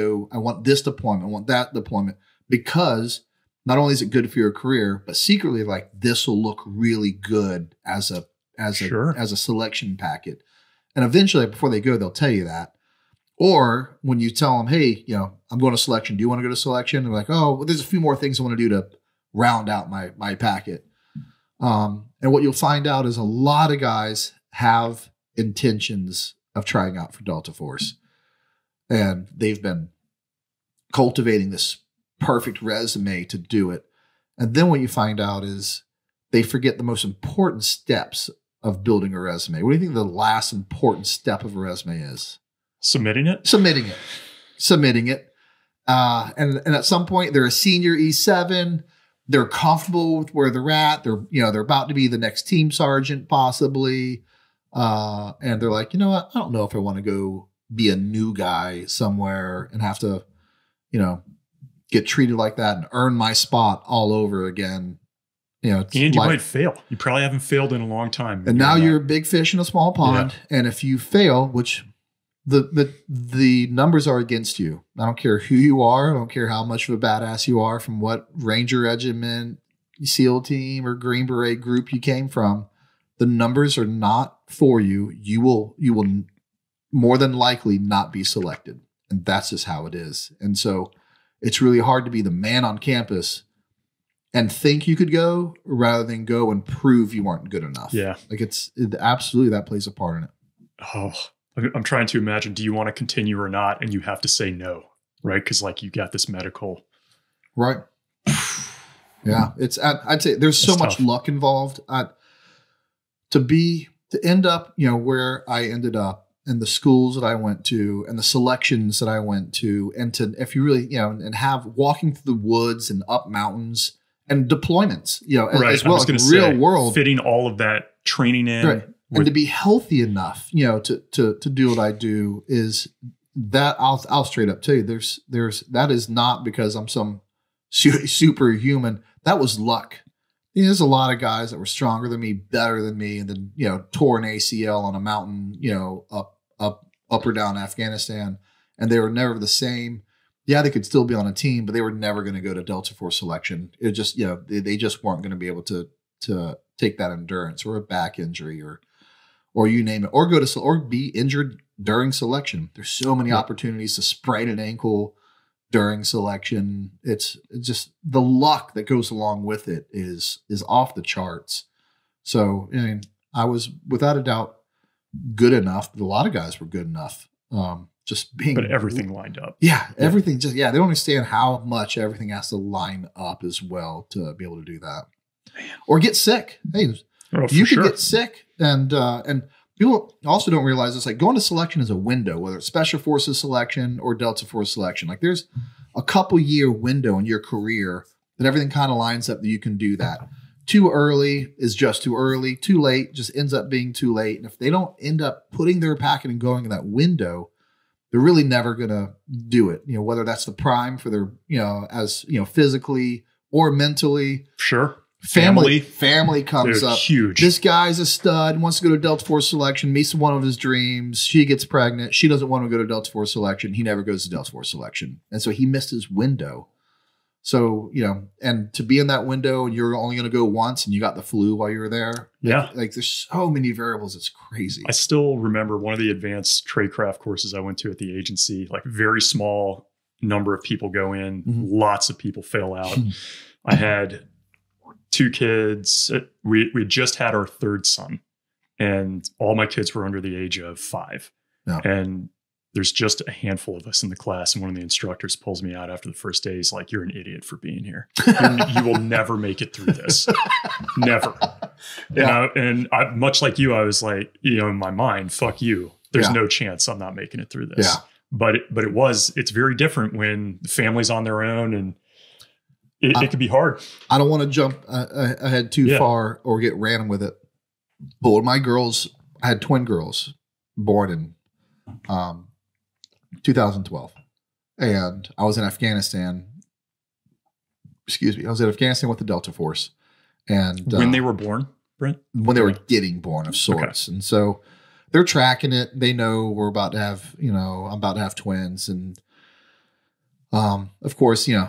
this deployment, I want that deployment, because not only is it good for your career, but secretly like this will look really good as a selection packet. And eventually before they go, they'll tell you that. Or when you tell them, hey, I'm going to selection. Do you want to go to selection? They're like, oh, well, there's a few more things I want to do to round out my packet. And what you'll find out is a lot of guys have intentions of trying out for Delta Force. And they've been cultivating this perfect resume to do it. And then what you find out is they forget the most important steps of building a resume. What do you think the last important step of a resume is? Submitting it. Submitting it. Submitting it. And at some point they're a senior E7. They're comfortable with where they're at. They're about to be the next team sergeant possibly. And they're like, you know what? I don't know if I want to go be a new guy somewhere and have to, you know, get treated like that and earn my spot all over again. You know, and you might fail. You probably haven't failed in a long time. And now you're a big fish in a small pond. Yeah. And if you fail, which the numbers are against you. I don't care who you are. I don't care how much of a badass you are, from what Ranger Regiment, SEAL team, or Green Beret group you came from. The numbers are not for you. You will more than likely not be selected. And that's just how it is. And so it's really hard to be the man on campus and think you could go rather than go and prove you aren't good enough. Yeah. Like absolutely that plays a part in it. Oh, I'm trying to imagine, do you want to continue or not? And you have to say no, right? Because like you got this medical. Right. Yeah. I'd say there's so much luck involved. To end up, you know, where I ended up and the schools that I went to and the selections that I went to, and to, if you really, you know, and have walking through the woods and up mountains and deployments, you know, right. As well as real world, fitting all of that training in. Right. And to be healthy enough, you know, to do what I do is that I'll straight up tell you, that is not because I'm some superhuman. That was luck. You know, there's a lot of guys that were stronger than me, better than me, and then, you know, tore an ACL on a mountain, you know, up or down Afghanistan, and they were never the same. Yeah, they could still be on a team, but they were never going to go to Delta Force selection. It just, you know, they just weren't going to be able to take that endurance or a back injury or you name it, or be injured during selection. There's so many opportunities to sprain an ankle during selection. It's just the luck that goes along with it is off the charts. So, I mean, I was without a doubt good enough, but a lot of guys were good enough. But everything lined up. Yeah. Everything they don't understand how much everything has to line up as well to be able to do that. Man. Or get sick. Hey, you could get sick. And people also don't realize it's like going to selection is a window, whether it's Special Forces selection or Delta Force selection. Like there's a couple year window in your career that everything kind of lines up that you can do that. Too early is just too early. Too late just ends up being too late. And if they don't end up putting their packet and going in that window, they're really never going to do it. You know, whether that's the prime for their, you know, as, you know, physically or mentally. Sure. Family comes up. Huge. This guy's a stud, wants to go to Delta Force selection, meets one of his dreams. She gets pregnant. She doesn't want to go to Delta Force selection. He never goes to Delta Force selection. And so he missed his window. So, you know, and to be in that window, you're only going to go once and you got the flu while you were there. Yeah. Like there's so many variables. It's crazy. I still remember one of the advanced tradecraft courses I went to at the agency, like very small number of people go in, lots of people fail out. I had 2 kids. We just had our 3rd son and all my kids were under the age of 5. Yeah. And there's just a handful of us in the class. And one of the instructors pulls me out after the first day. He's like, you're an idiot for being here. You will never make it through this. Never. Yeah. And I, much like you, I was like, you know, in my mind, fuck you. There's no chance I'm not making it through this. Yeah. But it's very different when the family's on their own and, It could be hard. I don't want to jump ahead too far or get random with it. But when my girls, I had twin girls born in 2012. And I was in Afghanistan. Excuse me. I was in Afghanistan with the Delta Force. And when they were born, Brent? When they were getting born of sorts. Okay. And so they're tracking it. They know we're about to have, you know, I'm about to have twins. And of course, you know,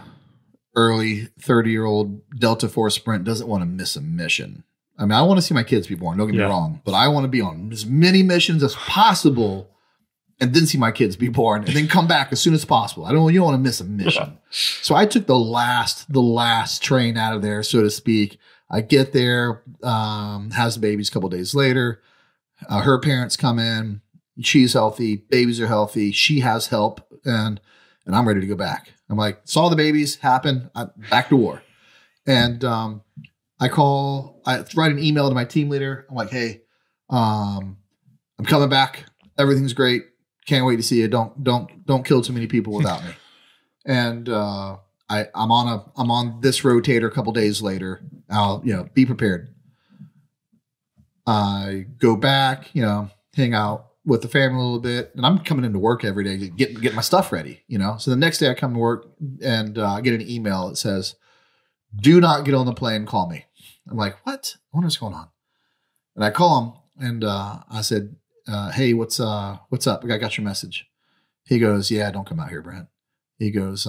early 30-year-old Delta Force Brent doesn't want to miss a mission. I mean, I want to see my kids be born. Don't get me wrong, but I want to be on as many missions as possible and then see my kids be born and then come back as soon as possible. You don't want to miss a mission. So I took the last train out of there, so to speak. I get there, has the babies a couple days later. Her parents come in. She's healthy. Babies are healthy. She has help. And I'm ready to go back. I'm like, saw the babies happen. Back to war. And I write an email to my team leader. I'm like, hey, I'm coming back. Everything's great. Can't wait to see you. Don't kill too many people without me. And I'm on this rotator a couple days later. I'll, you know, be prepared. I go back, you know, hang out with the family a little bit, and I'm coming into work every day to get my stuff ready, you know? So the next day I come to work and I get an email that says, do not get on the plane. Call me. I'm like, what? I wonder what's going on. And I call him and I said, hey, what's up? I got your message. He goes, yeah, don't come out here, Brent. He goes,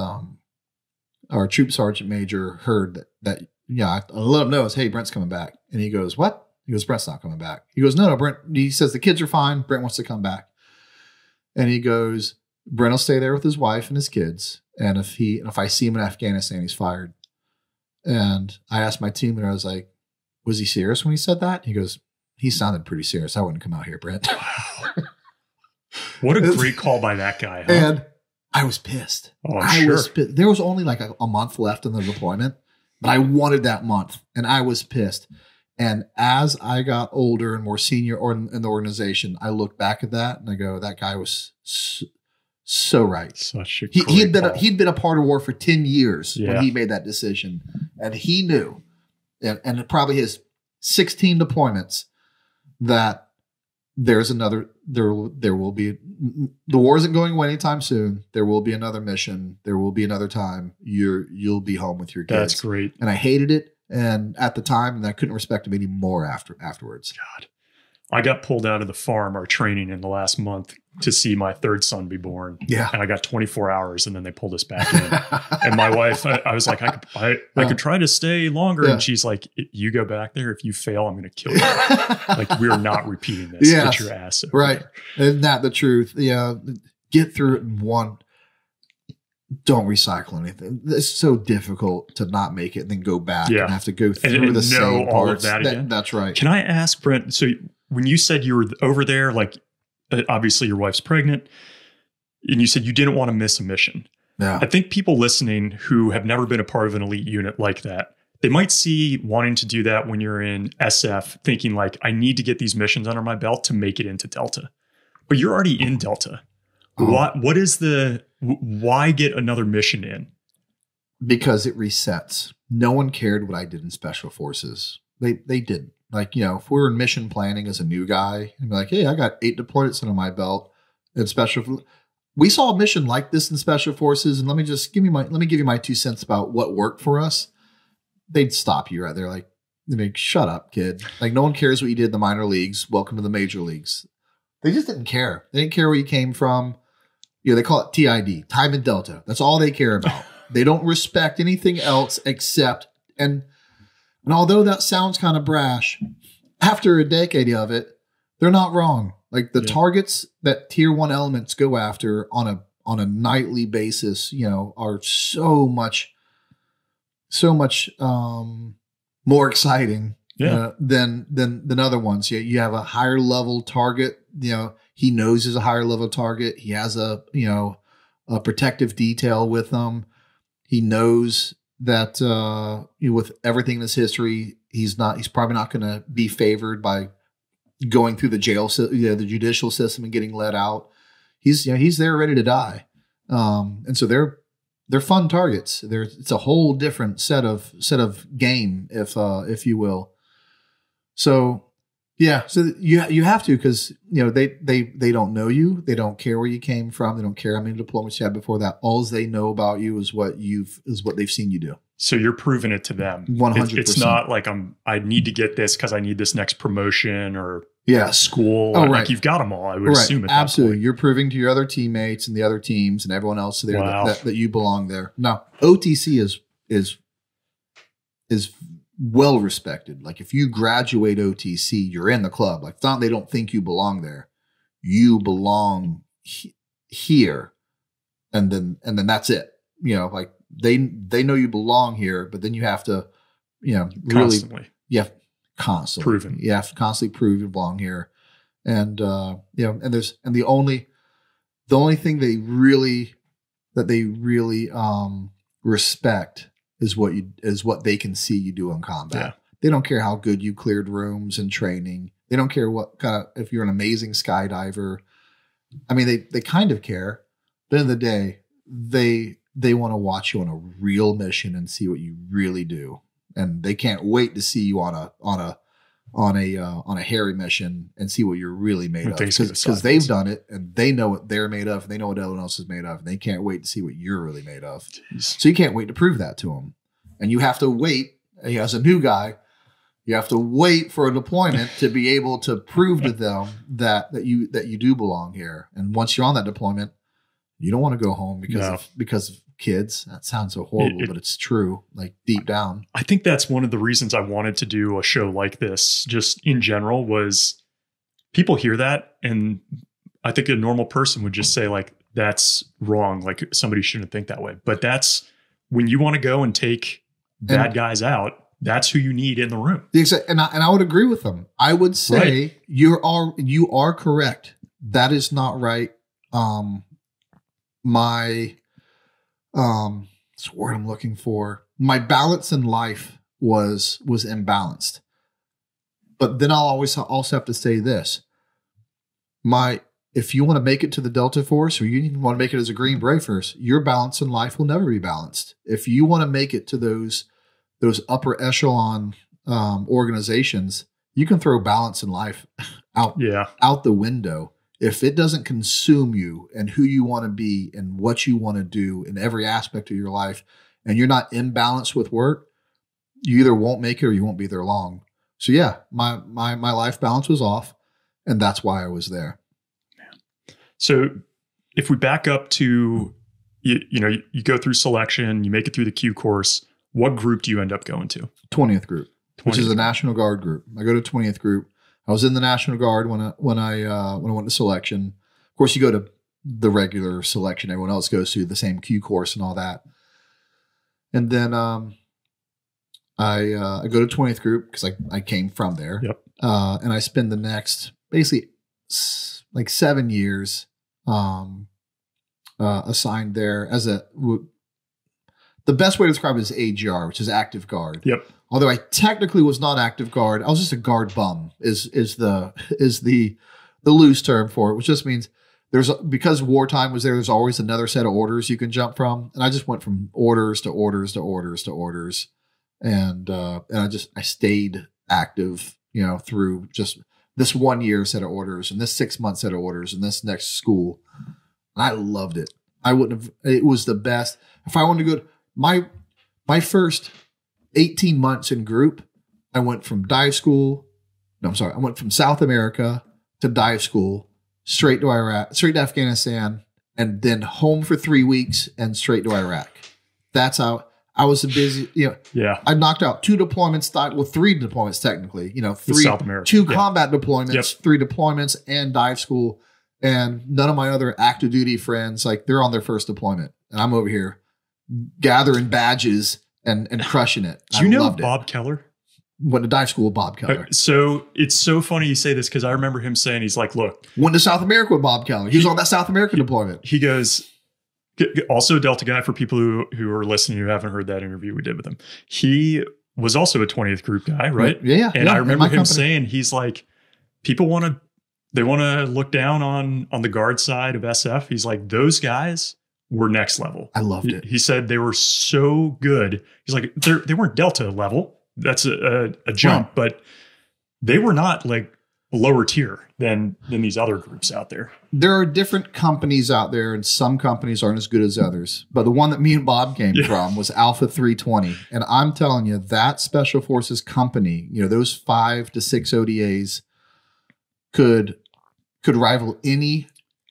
our troop sergeant major heard that yeah, I let him know is, hey, Brent's coming back. And he goes, what? He goes, Brent's not coming back. He goes, no, Brent. He says, the kids are fine. Brent wants to come back. And he goes, Brent will stay there with his wife and his kids. And if I see him in Afghanistan, he's fired. And I asked my team, and I was like, was he serious when he said that? He goes, he sounded pretty serious. I wouldn't come out here, Brent. What a great call by that guy. Huh? And I was pissed. Oh, I was pissed. There was only like a month left in the deployment, but I wanted that month, and I was pissed. And as I got older and more senior in the organization, I look back at that and I go, that guy was so right. Such a he'd been a part of war for 10 years when he made that decision. And he knew, and probably his 16 deployments, that there's another, there will be, the war isn't going away anytime soon. There will be another mission. There will be another time you'll be home with your kids. That's great. And I hated it. And at the time, and I couldn't respect him anymore afterwards. God, I got pulled out of the farm, our training, in the last month to see my third son be born. Yeah. And I got 24 hours and then they pulled us back in. And my wife, I was like, I could try to stay longer. Yeah. And she's like, you go back there. If you fail, I'm going to kill you. Like, we're not repeating this. Yeah. Get your ass over. Right. Isn't that the truth? Yeah. Get through it in one. Don't recycle anything. It's so difficult to not make it and then go back and have to go through the same parts. All of that again. That's right. Can I ask, Brent, so when you said you were over there, like obviously your wife's pregnant, and you said you didn't want to miss a mission. Yeah. I think people listening who have never been a part of an elite unit like that, they might see wanting to do that when you're in SF, thinking like, I need to get these missions under my belt to make it into Delta. But you're already in Delta. What is the... Why get another mission in? Because it resets. No one cared what I did in Special Forces. They didn't. Like, you know, if we were in mission planning as a new guy, I'd be like, hey, I got 8 deployments under my belt in Special. We saw a mission like this in Special Forces, and let me give you my 2 cents about what worked for us. They'd stop you right there, like, shut up, kid. Like, no one cares what you did in the minor leagues. Welcome to the major leagues. They just didn't care. They didn't care where you came from. You know, they call it TID, time in Delta. That's all they care about. They don't respect anything else except, and although that sounds kind of brash, after a decade of it, they're not wrong. Like the targets that Tier 1 elements go after on a nightly basis, you know, are so much more exciting than other ones. You have a higher level target, you know. He knows he's a higher level target. He has a protective detail with him. He knows that with everything in his history, he's probably not going to be favored by going through the jail, the judicial system, and getting let out. He's there ready to die, and so they're fun targets. It's a whole different set of game, if you will. So. Yeah, so you have to, because you know they don't know you, they don't care where you came from, they don't care how many deployments you had before that. All they know about you is what they've seen you do. So you're proving it to them. 100%. It's not like I need to get this because I need this next promotion or school. Oh, right. Like you've got them all. I would assume at absolutely. That point. You're proving to your other teammates and the other teams and everyone else there that you belong there. Now OTC is well respected. Like if you graduate OTC, you're in the club. Like they don't think you belong there. You belong here, and then that's it. You know, like they know you belong here, but then you have to, you know, constantly prove you belong here. And the only thing they really respect is what they can see you do in combat. Yeah. They don't care how good you cleared rooms and training. They don't care what kind of, if you're an amazing skydiver. I mean, they kind of care. But at the end of the day, they want to watch you on a real mission and see what you really do. And they can't wait to see you on a hairy mission and see what you're really made of, because they've done it and they know what they're made of and they know what everyone else is made of, and they can't wait to see what you're really made of. Jeez. So you can't wait to prove that to them, and you have to wait. As a new guy, you have to wait for a deployment to be able to prove to them that you do belong here. And once you're on that deployment, you don't want to go home because of kids. That sounds so horrible, but it's true, like deep down. I think that's one of the reasons I wanted to do a show like this, just in general, was people hear that. And I think a normal person would just say, like, that's wrong. Like, somebody shouldn't think that way. But that's when you want to go and take bad guys out. That's who you need in the room. And I would agree with them. I would say you are correct. That is not right. That's the word I'm looking for. My balance in life was imbalanced. But then I'll always also have to say this. If you want to make it to the Delta Force, or you even want to make it as a Green Beret first, your balance in life will never be balanced. If you want to make it to those upper echelon organizations, you can throw balance in life out the window. If it doesn't consume you and who you want to be and what you want to do in every aspect of your life, and you're not in balance with work, you either won't make it or you won't be there long. So yeah, my life balance was off, and that's why I was there. So if we back up to, you go through selection, you make it through the Q course, what group do you end up going to? 20th Group, which is the National Guard group. I go to 20th Group. I was in the National Guard when I went to selection. Of course, you go to the regular selection. Everyone else goes through the same Q course and all that. And then I go to 20th Group because I came from there. Yep. And I spend the next basically like 7 years assigned there as the best way to describe it is AGR, which is Active Guard. Yep. Although I technically was not active guard, I was just a guard bum. Is the loose term for it, which just means because wartime was there. There's always another set of orders you can jump from, and I just went from orders to orders to orders to orders, and I stayed active, through just this 1 year set of orders and this 6 month set of orders and this next school. And I loved it. I wouldn't have. It was the best. If I wanted to go, my first 18 months in group, I went from dive school. No, I'm sorry. I went from South America to dive school, straight to Iraq, straight to Afghanistan, and then home for 3 weeks and straight to Iraq. That's how I was busy. I knocked out 2 deployments, three deployments technically, three, South America, 2 combat deployments, 3 deployments and dive school. And none of my other active duty friends, they're on their first deployment. And I'm over here gathering badges and crushing it. Do you know Bob Keller? Went to dive school with Bob Keller. So it's so funny you say this, because I remember him saying, he's like, look. Went to South America with Bob Keller. He was on that South American deployment. He goes, also Delta guy, for people who are listening who haven't heard that interview we did with him. He was also a 20th Group guy, right? Yeah. And I remember him saying, he's like, people want to look down on the guard side of SF. He's like, those guys were next level. I loved it. He said they were so good. He's like, they weren't Delta level. That's a jump, but they were not like lower tier than these other groups out there. There are different companies out there, and some companies aren't as good as others. But the one that me and Bob came from was Alpha 320. And I'm telling you, that Special Forces company, those 5 to 6 ODAs could rival any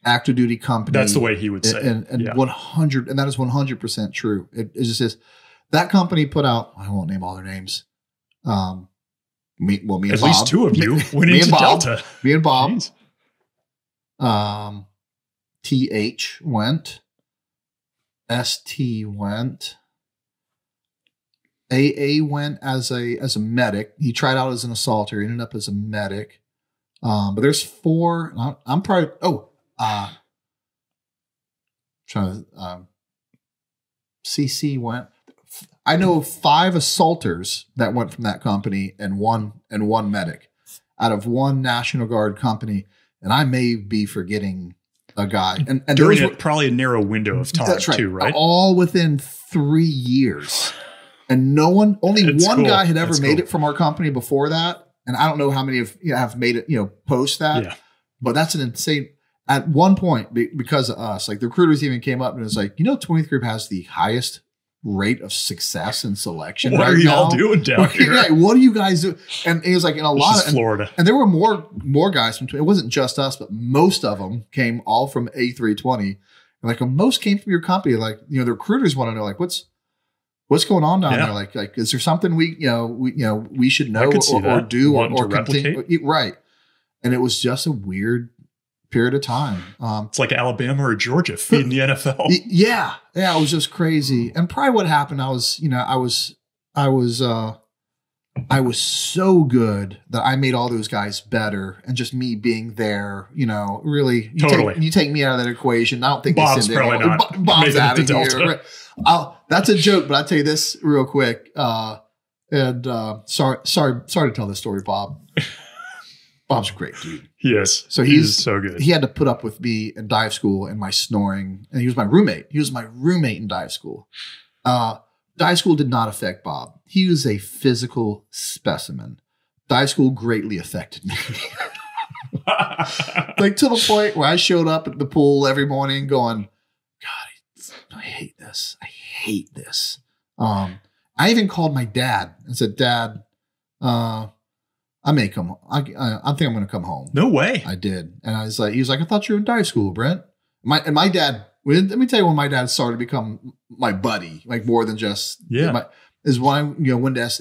active duty company. That's the way he would say it. 100, and that is 100% true. It just is. That company put out, I won't name all their names. Me and Bob. At least 2 of you went into Delta. Me and Bob. Jeez. TH went. ST went. AA went as a medic. He tried out as an assaulter. He ended up as a medic. But there's 4. I'm probably... CC went. I know of 5 assaulters that went from that company and one medic out of 1 National Guard company. And I may be forgetting a guy. And during were, probably a narrow window of time too, right? All within 3 years. And no one, only one guy had ever made it from our company before that. And I don't know how many have made it, post that. Yeah. But that's an insane. At one point, because of us, like the recruiters even came up and was like, 20th Group has the highest rate of success in selection. What are y'all doing down here? Like, what do you guys do? And it was like in a lot of Florida. And there were more guys from, it wasn't just us, but most of them came all from A320. Like most came from your company. Like, the recruiters want to know, like, what's going on down there? Like, is there something we should know or do or continue? Right. And it was just a weird period of time. It's like Alabama or Georgia feeding the NFL. Yeah. Yeah. It was just crazy. And probably what happened, I was so good that I made all those guys better. And just me being there, really, you take me out of that equation. I don't think Bob's probably not. Bob's out of here. Right? That's a joke, but I'll tell you this real quick. Sorry to tell this story, Bob. Bob's a great dude. Yes. So he's so good. He had to put up with me in dive school and my snoring. And he was my roommate. He was my roommate in dive school. Dive school did not affect Bob. He was a physical specimen. Dive school greatly affected me. Like to the point where I showed up at the pool every morning going, God, I hate this. I hate this. I even called my dad and said, Dad, I may come. I think I'm going to come home. No way. I did, and I was like, he was like, I thought you were in dive school, Brent. My dad. Let me tell you when my dad started to become my buddy, like more than just is why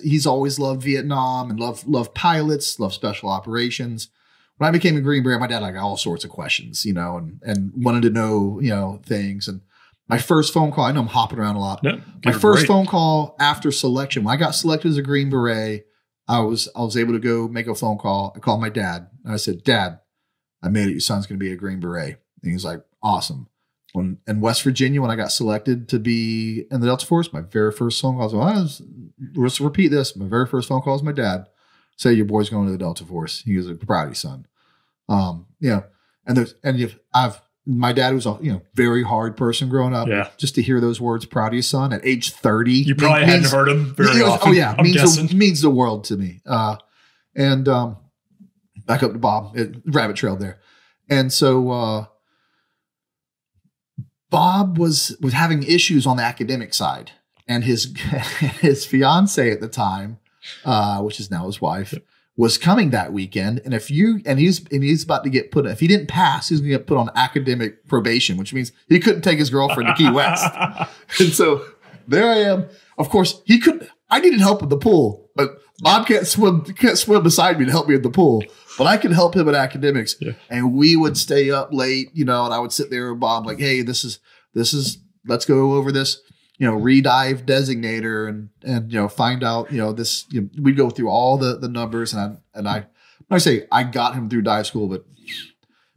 he's always loved Vietnam and loved pilots, loved special operations. When I became a Green Beret, my dad got all sorts of questions, and wanted to know things. And my first phone call. I know I'm hopping around a lot. No, my first phone call after selection, when I got selected as a Green Beret. I was able to go make a phone call. I called my dad and I said, Dad, I made it. Your son's going to be a Green Beret. And he's like, awesome. In West Virginia, when I got selected to be in the Delta Force, my very first phone call was, let's repeat this. My very first phone call was my dad. Say, your boy's going to the Delta Force. He was a proud of you, son. My dad was a very hard person growing up. Yeah. Just to hear those words, proud of your son, at age 30. You probably hadn't heard him very often. Oh, yeah. Means the world to me. Back up to Bob. Rabbit trailed there. And so Bob was having issues on the academic side. And his fiance at the time, which is now his wife, was coming that weekend, and he's about to get put. If he didn't pass, he was going to get put on academic probation, which means he couldn't take his girlfriend to Key West. And so there I am. Of course, he couldn't. I needed help with the pool, but Bob can't swim beside me to help me at the pool. But I could help him at academics, and we would stay up late, And I would sit there with Bob, like, "Hey, this is. Let's go over this." Redive designator and find out, this, we'd go through all the numbers and I got him through dive school, but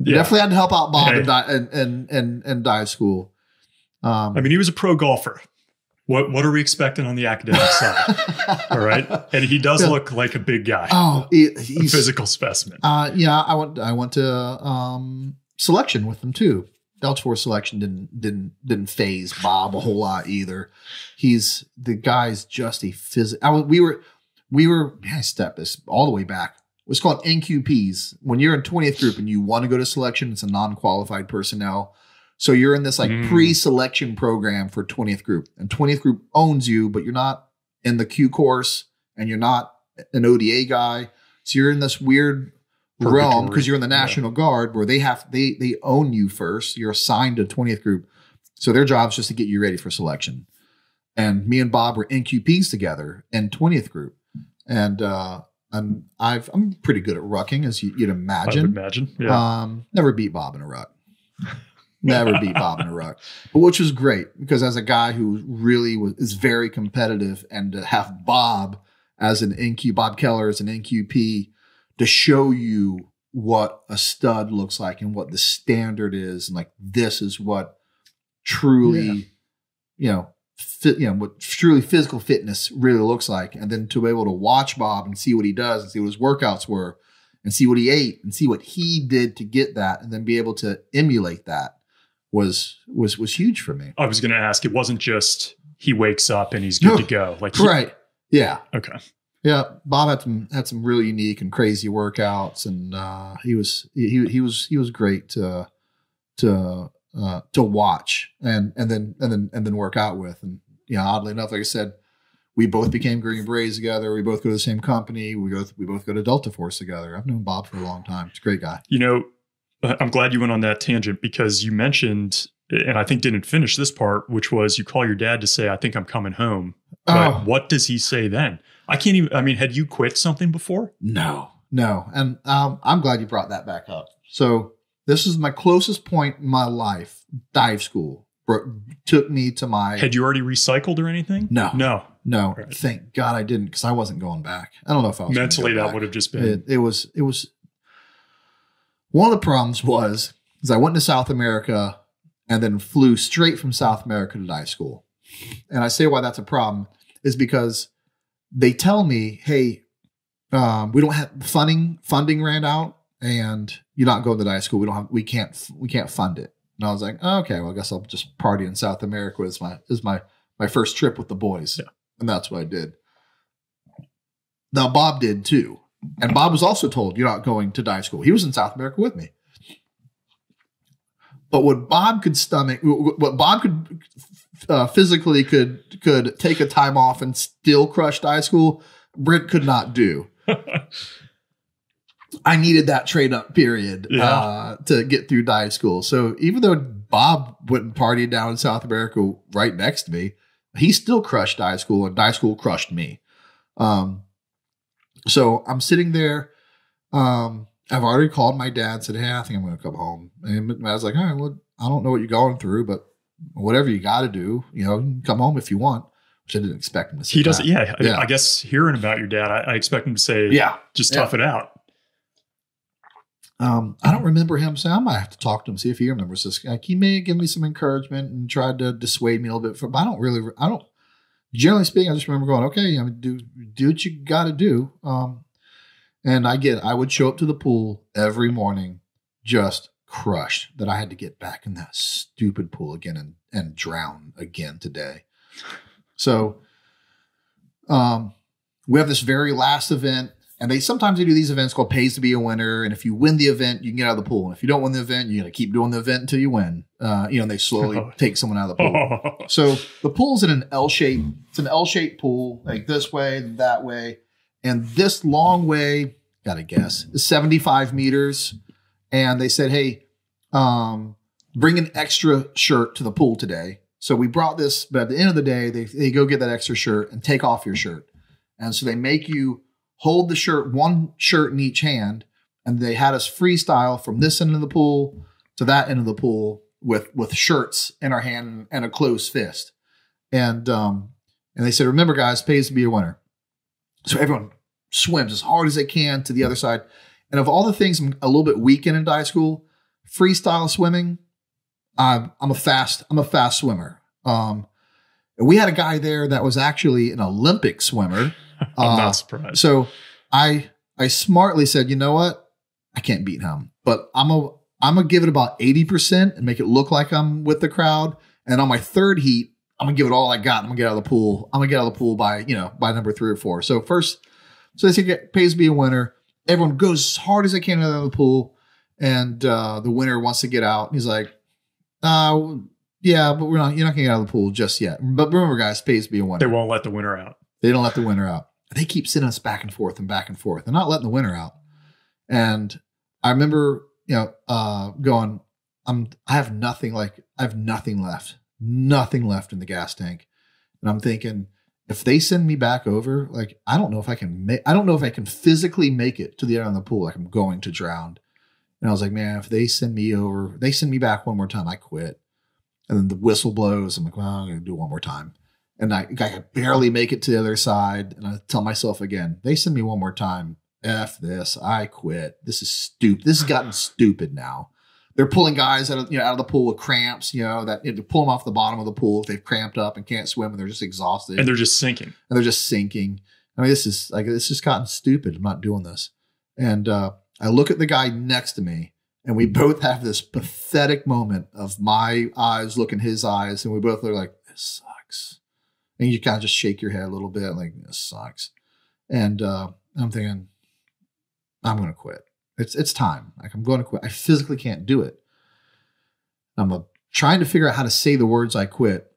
definitely had to help out Bob in dive school. He was a pro golfer. What are we expecting on the academic side? All right. And he does look like a big guy. Oh, he's a physical specimen. I went to selection with him too. Delta Force selection didn't phase Bob a whole lot either. He's the guy's just a physical. I stepped this all the way back. It's called NQPs. When you're in 20th Group and you want to go to selection, it's a non-qualified personnel. So you're in this pre-selection program for 20th Group, and 20th Group owns you, but you're not in the Q course and you're not an ODA guy. So you're in this weird realm because you're in the National Guard where they own you first. You're assigned to 20th Group. So their job is just to get you ready for selection. And me and Bob were NQPs together in 20th Group. And I'm pretty good at rucking, as you'd imagine. I would imagine. Yeah. Never beat Bob in a ruck. Never beat Bob in a ruck. But which was great because as a guy who really is very competitive, and to have Bob as an NQ, Bob Keller as an NQP, to show you what a stud looks like and what the standard is. And like, this is what truly, what truly physical fitness really looks like. And then to be able to watch Bob and see what he does and see what his workouts were and see what he ate and see what he did to get that and then be able to emulate that was huge for me. I was going to ask, it wasn't just he wakes up and he's good to go. Like right. Yeah. Okay. Yeah. Bob had some really unique and crazy workouts, and he was great to watch and then work out with. And yeah, oddly enough, like I said, we both became Green Berets together. We both go to the same company. We both go to Delta Force together. I've known Bob for a long time. He's a great guy. You know, I'm glad you went on that tangent, because you mentioned, and I think didn't finish this part, which was you call your dad to say, I think I'm coming home. But what does he say then? I can't even, I mean, had you quit something before? No. And I'm glad you brought that back up. So this is my closest point in my life. Dive school took me to my... Had you already recycled or anything? No. Right. Thank God I didn't, because I wasn't going back. I don't know if I was mentally that back. Would have just been... It was... One of the problems was I went to South America and then flew straight from South America to dive school. And I say why that's a problem is because they tell me, hey, we don't have funding ran out and you're not going to dive school. We can't fund it. And I was like, oh, okay, well, I guess I'll just party in South America. It was my first trip with the boys. Yeah. And that's what I did. Now Bob did too. And Bob was also told, you're not going to dive school. He was in South America with me. But what Bob could stomach, what Bob could physically could take a time off and still crush dive school, Brent could not do. I needed that trade up period to get through dive school. So even though Bob went and partied down in South America right next to me, he still crushed dive school, and dive school crushed me. So I'm sitting there. I've already called my dad, said, hey, I think I'm going to come home. And I was like, all right, well, I don't know what you're going through, but whatever you got to do, come home if you want, which I didn't expect him to say. He doesn't. Yeah, yeah. I guess hearing about your dad, I expect him to say, just tough it out. I don't remember him saying, I might have to talk to him, see if he remembers this. Like, he may give me some encouragement and tried to dissuade me a little bit from, but I don't. Generally speaking, I just remember going, okay, do what you got to do. And I would show up to the pool every morning just crushed that I had to get back in that stupid pool again and drown again today. So we have this very last event, and sometimes they do these events called Pays to Be a Winner. And if you win the event, you can get out of the pool. And if you don't win the event, you're going to keep doing the event until you win. And they slowly take someone out of the pool. So the pool's in an L shape. It's an L-shaped pool, like this way, that way. And this long way, got to guess, is 75 meters. And they said, hey, bring an extra shirt to the pool today. So we brought this, but at the end of the day, they go get that extra shirt and take off your shirt. And so they make you hold the shirt, one shirt in each hand, and they had us freestyle from this end of the pool to that end of the pool with shirts in our hand and a closed fist. And they said, remember, guys, pays to be a winner. So everyone swims as hard as they can to the other side. And of all the things I'm a little bit weak in dive school, freestyle swimming, I'm a fast swimmer. And we had a guy there that was actually an Olympic swimmer. I'm not surprised. So I smartly said, you know what? I can't beat him, but I'm gonna give it about 80% and make it look like I'm with the crowd. And on my third heat, I'm gonna give it all I got. I'm gonna get out of the pool. I'm gonna get out of the pool by number 3 or 4. So first, they say pays to be a winner. Everyone goes as hard as they can out of the pool, and the winner wants to get out. And he's like, yeah, but you're not gonna get out of the pool just yet. But remember, guys, pays to be a winner. They won't let the winner out. They don't let the winner out. They keep sending us back and forth. They're not letting the winner out. And I remember, going, I have nothing left. Nothing left in the gas tank. And I'm thinking, if they send me back over, like, I don't know if I can physically make it to the end of the pool. Like, I'm going to drown. And I was like, man, if they send me back one more time, I quit. And then the whistle blows. I'm like, well, I'm going to do it one more time. And I could barely make it to the other side. And I tell myself again, they send me one more time. F this. I quit. This has gotten stupid now. They're pulling guys out of, out of the pool with cramps, that to pull them off the bottom of the pool if they've cramped up and can't swim and they're just exhausted. And they're just sinking. I mean, this just gotten stupid. I'm not doing this. And I look at the guy next to me and we both have this pathetic moment of my eyes looking his eyes. And we both are like, this sucks. And you kind of just shake your head a little bit like, this sucks. And I'm thinking, I'm going to quit. It's time. Like, I'm going to quit. I physically can't do it. I'm trying to figure out how to say the words I quit.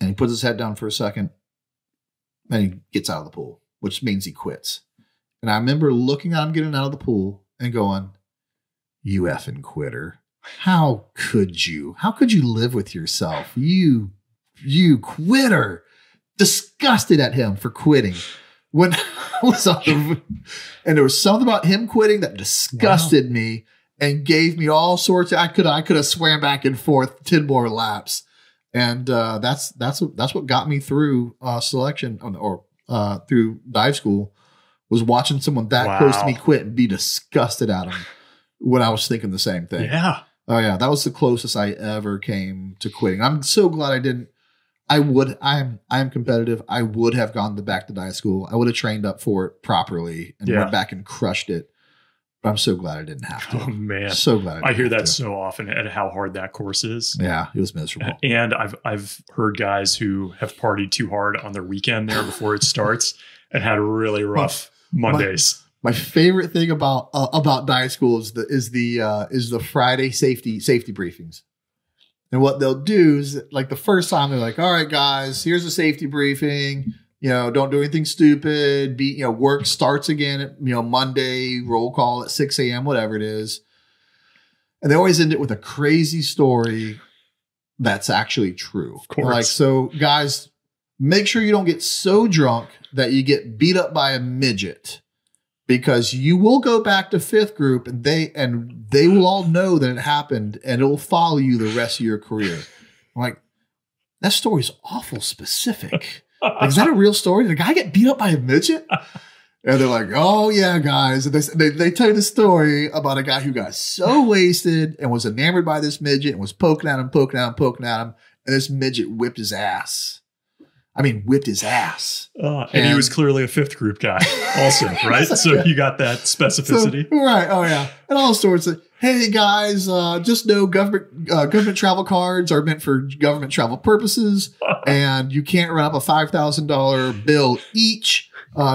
And he puts his head down for a second and he gets out of the pool, which means he quits. And I remember looking at him getting out of the pool and going, you effing quitter. How could you? How could you live with yourself? You quitter. Disgusted at him for quitting. When I was on the, and there was something about him quitting that disgusted me and gave me all sorts of, I could have swam back and forth 10 more laps. And that's what got me through selection or through dive school, was watching someone that close to me quit and be disgusted at him when I was thinking the same thing. Yeah. Oh yeah. That was the closest I ever came to quitting. I'm so glad I didn't. I am competitive. I would have gone back to dive school. I would have trained up for it properly and went back and crushed it. But I'm so glad I didn't have to. Oh man. So glad. I hear that so often at how hard that course is. Yeah. It was miserable. And I've heard guys who have partied too hard on their weekend there before it starts and had really rough Mondays. My favorite thing about dive school is the Friday safety briefings. And what they'll do is, like, the first time they're like, all right, guys, here's a safety briefing. Don't do anything stupid. Work starts again at, Monday, roll call at 6 a.m., whatever it is. And they always end it with a crazy story that's actually true. Of course. Like, so, guys, make sure you don't get so drunk that you get beat up by a midget, because you will go back to fifth group and they will all know that it happened and it will follow you the rest of your career. I'm like, that story's awful specific. Like, is that a real story? Did a guy get beat up by a midget? And they're like, oh yeah, guys. And they tell you the story about a guy who got so wasted and was enamored by this midget and was poking at him. And this midget whipped his ass. I mean, whipped his ass. And he was clearly a fifth group guy also, right? So you got that specificity. So, right. Oh, yeah. And all sorts of, hey, guys, just know government travel cards are meant for government travel purposes, and you can't run up a $5,000 bill each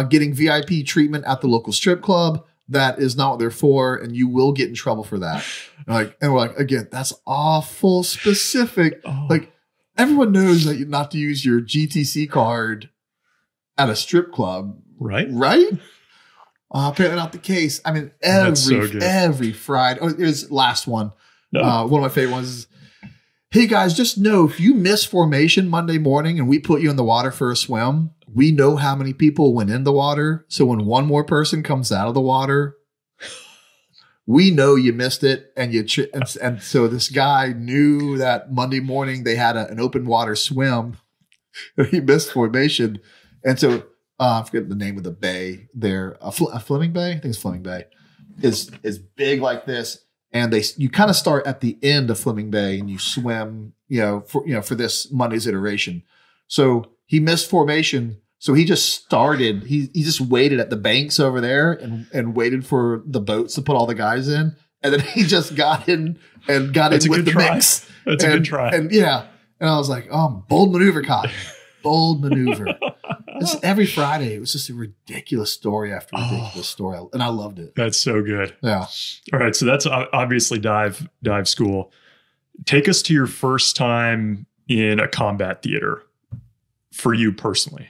getting VIP treatment at the local strip club. That is not what they're for, and you will get in trouble for that. And we're like, again, that's awful specific. Oh. Like, everyone knows that you're not to use your GTC card at a strip club, right? Right? Apparently not the case. I mean, every Friday. Oh, here's the last one. No. One of my favorite ones is, hey guys, just know if you miss formation Monday morning and we put you in the water for a swim, we know how many people went in the water. So when one more person comes out of the water, we know you missed it, and so this guy knew that Monday morning they had an open water swim. He missed formation, and so I forget the name of the bay there. Fleming Bay, I think it's Fleming Bay, is big like this, and you kind of start at the end of Fleming Bay and you swim, for this Monday's iteration. So he missed formation. So he just started, he just waited at the banks over there and waited for the boats to put all the guys in. And then he just got in and got in with the mix. That's a good try. And yeah. And I was like, oh, bold maneuver, cop. Bold maneuver. Every Friday, it was just a ridiculous story after ridiculous story. And I loved it. That's so good. Yeah. All right. So that's obviously dive school. Take us to your first time in a combat theater for you personally.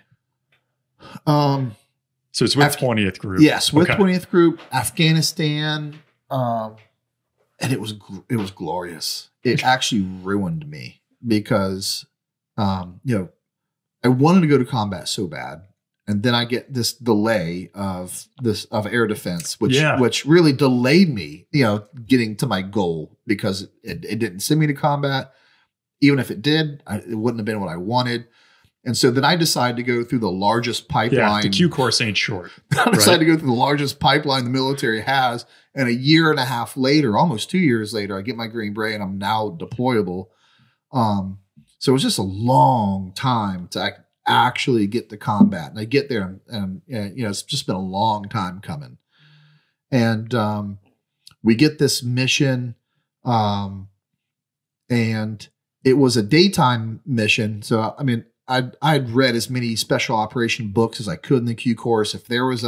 So it's with 20th Group. Yes, with 20th Group, Afghanistan, and it was glorious. It actually ruined me because I wanted to go to combat so bad, and then I get this delay of air defense, which really delayed me, getting to my goal, because it didn't send me to combat. Even if it did, it wouldn't have been what I wanted. And so then I decide to go through the largest pipeline. Yeah, the Q course ain't short. I decide to go through the largest pipeline the military has. And a year and a half later, almost 2 years later, I get my Green Beret and I'm now deployable. So it was just a long time to actually get to combat. And I get there and you know, it's just been a long time coming. And we get this mission and it was a daytime mission. So, I mean, I'd read as many special operation books as I could in the Q course. If there was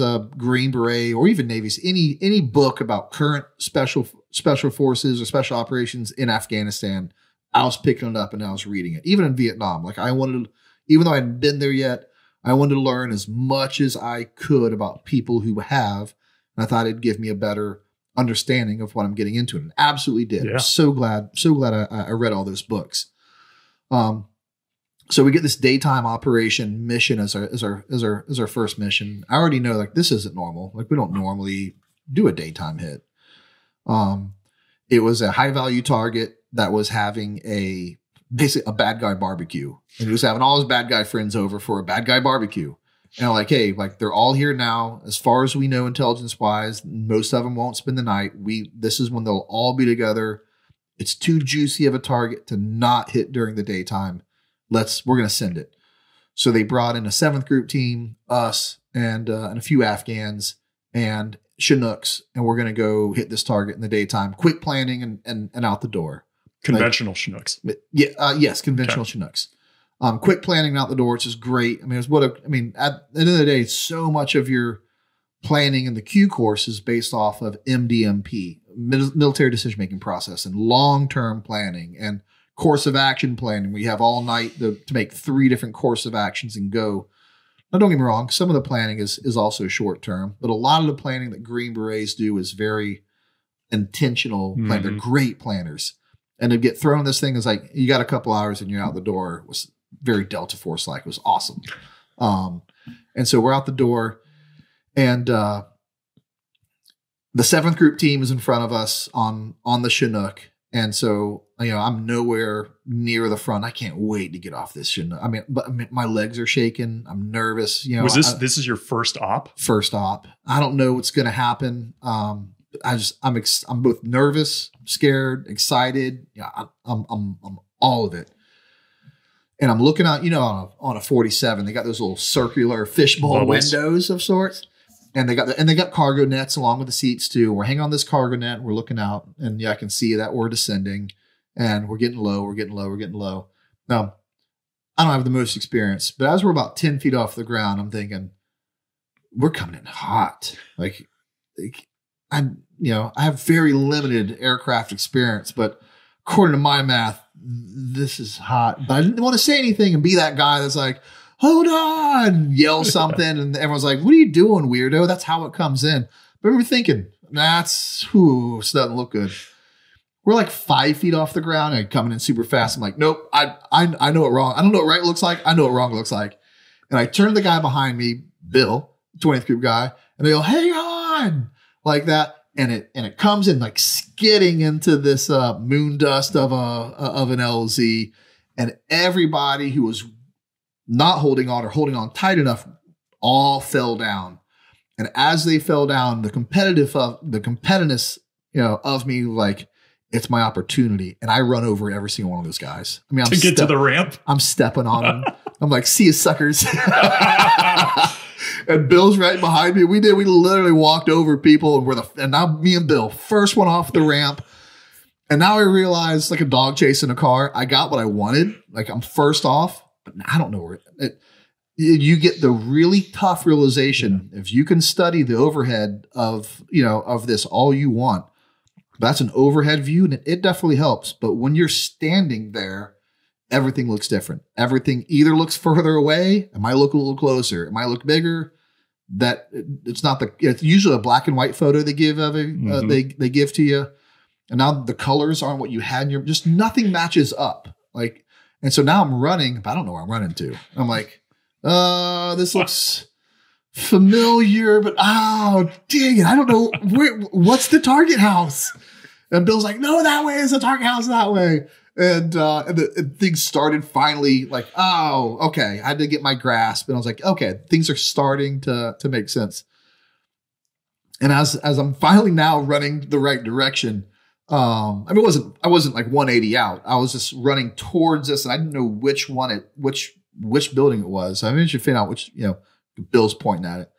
a Green Beret or even Navy's any book about current special forces or special operations in Afghanistan, I was picking it up and I was reading it. Even in Vietnam, like I wanted to, even though I hadn't been there yet, I wanted to learn as much as I could about people who have, and I thought it'd give me a better understanding of what I'm getting into, and it absolutely did. Yeah. I'm so glad I read all those books. So we get this daytime operation mission as our first mission. I already know, like, this isn't normal. Like, we don't normally do a daytime hit. It was a high value target that was having basically a bad guy barbecue. And he was having all his bad guy friends over for a bad guy barbecue. And I'm like, hey, like, they're all here now. As far as we know, intelligence wise, most of them won't spend the night. This is when they'll all be together. It's too juicy of a target to not hit during the daytime. We're going to send it. So they brought in a 7th Group team, us, and a few Afghans and Chinooks, and we're going to go hit this target in the daytime. Quick planning and out the door. Conventional, like, Chinooks. Yeah, yes, conventional, okay. Chinooks. Quick planning and out the door, which is great. I mean, at the end of the day, so much of your planning in the Q course is based off of MDMP, military decision making process, and long term planning and course of action planning. We have all night to make 3 different course of actions and go. Now, don't get me wrong. Some of the planning is also short term, but a lot of the planning that Green Berets do is very intentional. Mm-hmm. They're great planners. And to get thrown this thing is like, you got a couple hours and you're out the door. It was very Delta Force-like. It was awesome. And so we're out the door, and the 7th Group team is in front of us on the Chinook. And so, you know, I'm nowhere near the front. I can't wait to get off this Chinook. I mean, but my legs are shaking. I'm nervous. You know, this is your first op? First op. I don't know what's going to happen. I'm both nervous, scared, excited. Yeah, I'm all of it. And I'm looking out, you know, on a 47, they got those little circular fishbowl windows of sorts. And they got cargo nets along with the seats too. We're hanging on this cargo net. We're looking out, and yeah, I can see that we're descending, and we're getting low. We're getting low. We're getting low. Now, I don't have the most experience, but as we're about 10 feet off the ground, I'm thinking, we're coming in hot. Like I have very limited aircraft experience, but according to my math, this is hot. But I didn't want to say anything and be that guy that's like, hold on, yell something. And everyone's like, what are you doing, weirdo? That's how it comes in. But we're thinking, this doesn't look good. We're like 5 feet off the ground and coming in super fast. I'm like, nope, I know it wrong. I don't know what right looks like. I know what wrong looks like. And I turn to the guy behind me, Bill, 20th Group guy, and they go, hang on, like that. And it comes in like skidding into this moon dust of an LZ. And everybody who was not holding on or holding on tight enough all fell down. And as they fell down, the competitiveness, you know, of me, like, it's my opportunity. And I run over every single one of those guys. I mean, I'm get to the ramp. I'm stepping on them. I'm like, see you suckers. And Bill's right behind me. We literally walked over people, and now me and Bill, first one off the ramp. And now I realize, like a dog chasing a car, I got what I wanted. Like, I'm first off. But I don't know where you get the really tough realization. Yeah. If you can study the overhead of this all you want, that's an overhead view, and it definitely helps. But when you're standing there, everything looks different. Everything either looks further away. It might look a little closer. It might look bigger. It's usually a black and white photo they give they give to you. And now the colors aren't what you had in just nothing matches up. Like, and so now I'm running, but I don't know where I'm running to. I'm like, this looks familiar, but oh, dang it. I don't know. What's the target house? And Bill's like, no, that way is the target house that way. And things started finally like, oh, okay. I had to get my grasp. And I was like, okay, things are starting to make sense. And as I'm finally now running the right direction, I mean, I wasn't like 180 out. I was just running towards this, and I didn't know which building it was. I managed to find out which, you know, Bill's pointing at it.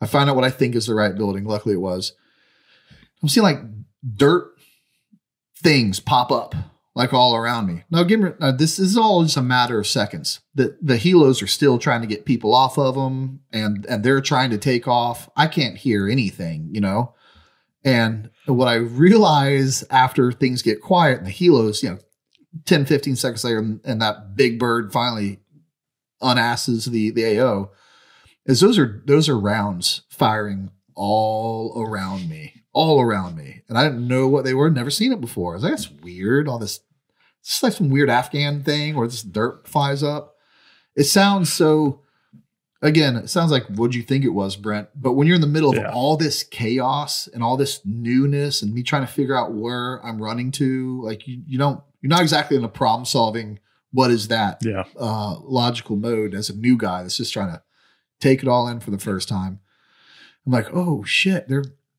I find out what I think is the right building. Luckily it was. I'm seeing like dirt things pop up like all around me. Now, again, this is all just a matter of seconds. The helos are still trying to get people off of them, and they're trying to take off. I can't hear anything, you know? And what I realize after things get quiet and the helos, you know, 10, 15 seconds later, and that big bird finally unasses the AO, is those are rounds firing all around me. And I didn't know what they were. Never seen it before. I was like, that's weird. All this, it's like some weird Afghan thing where this dirt flies up. It sounds so, again, it sounds like, what'd you think it was, Brent? But when you're in the middle of all this chaos and all this newness and me trying to figure out where I'm running to, like you're not exactly in a problem solving, what is that? Yeah. Logical mode as a new guy that's just trying to take it all in for the first time. I'm like, oh shit,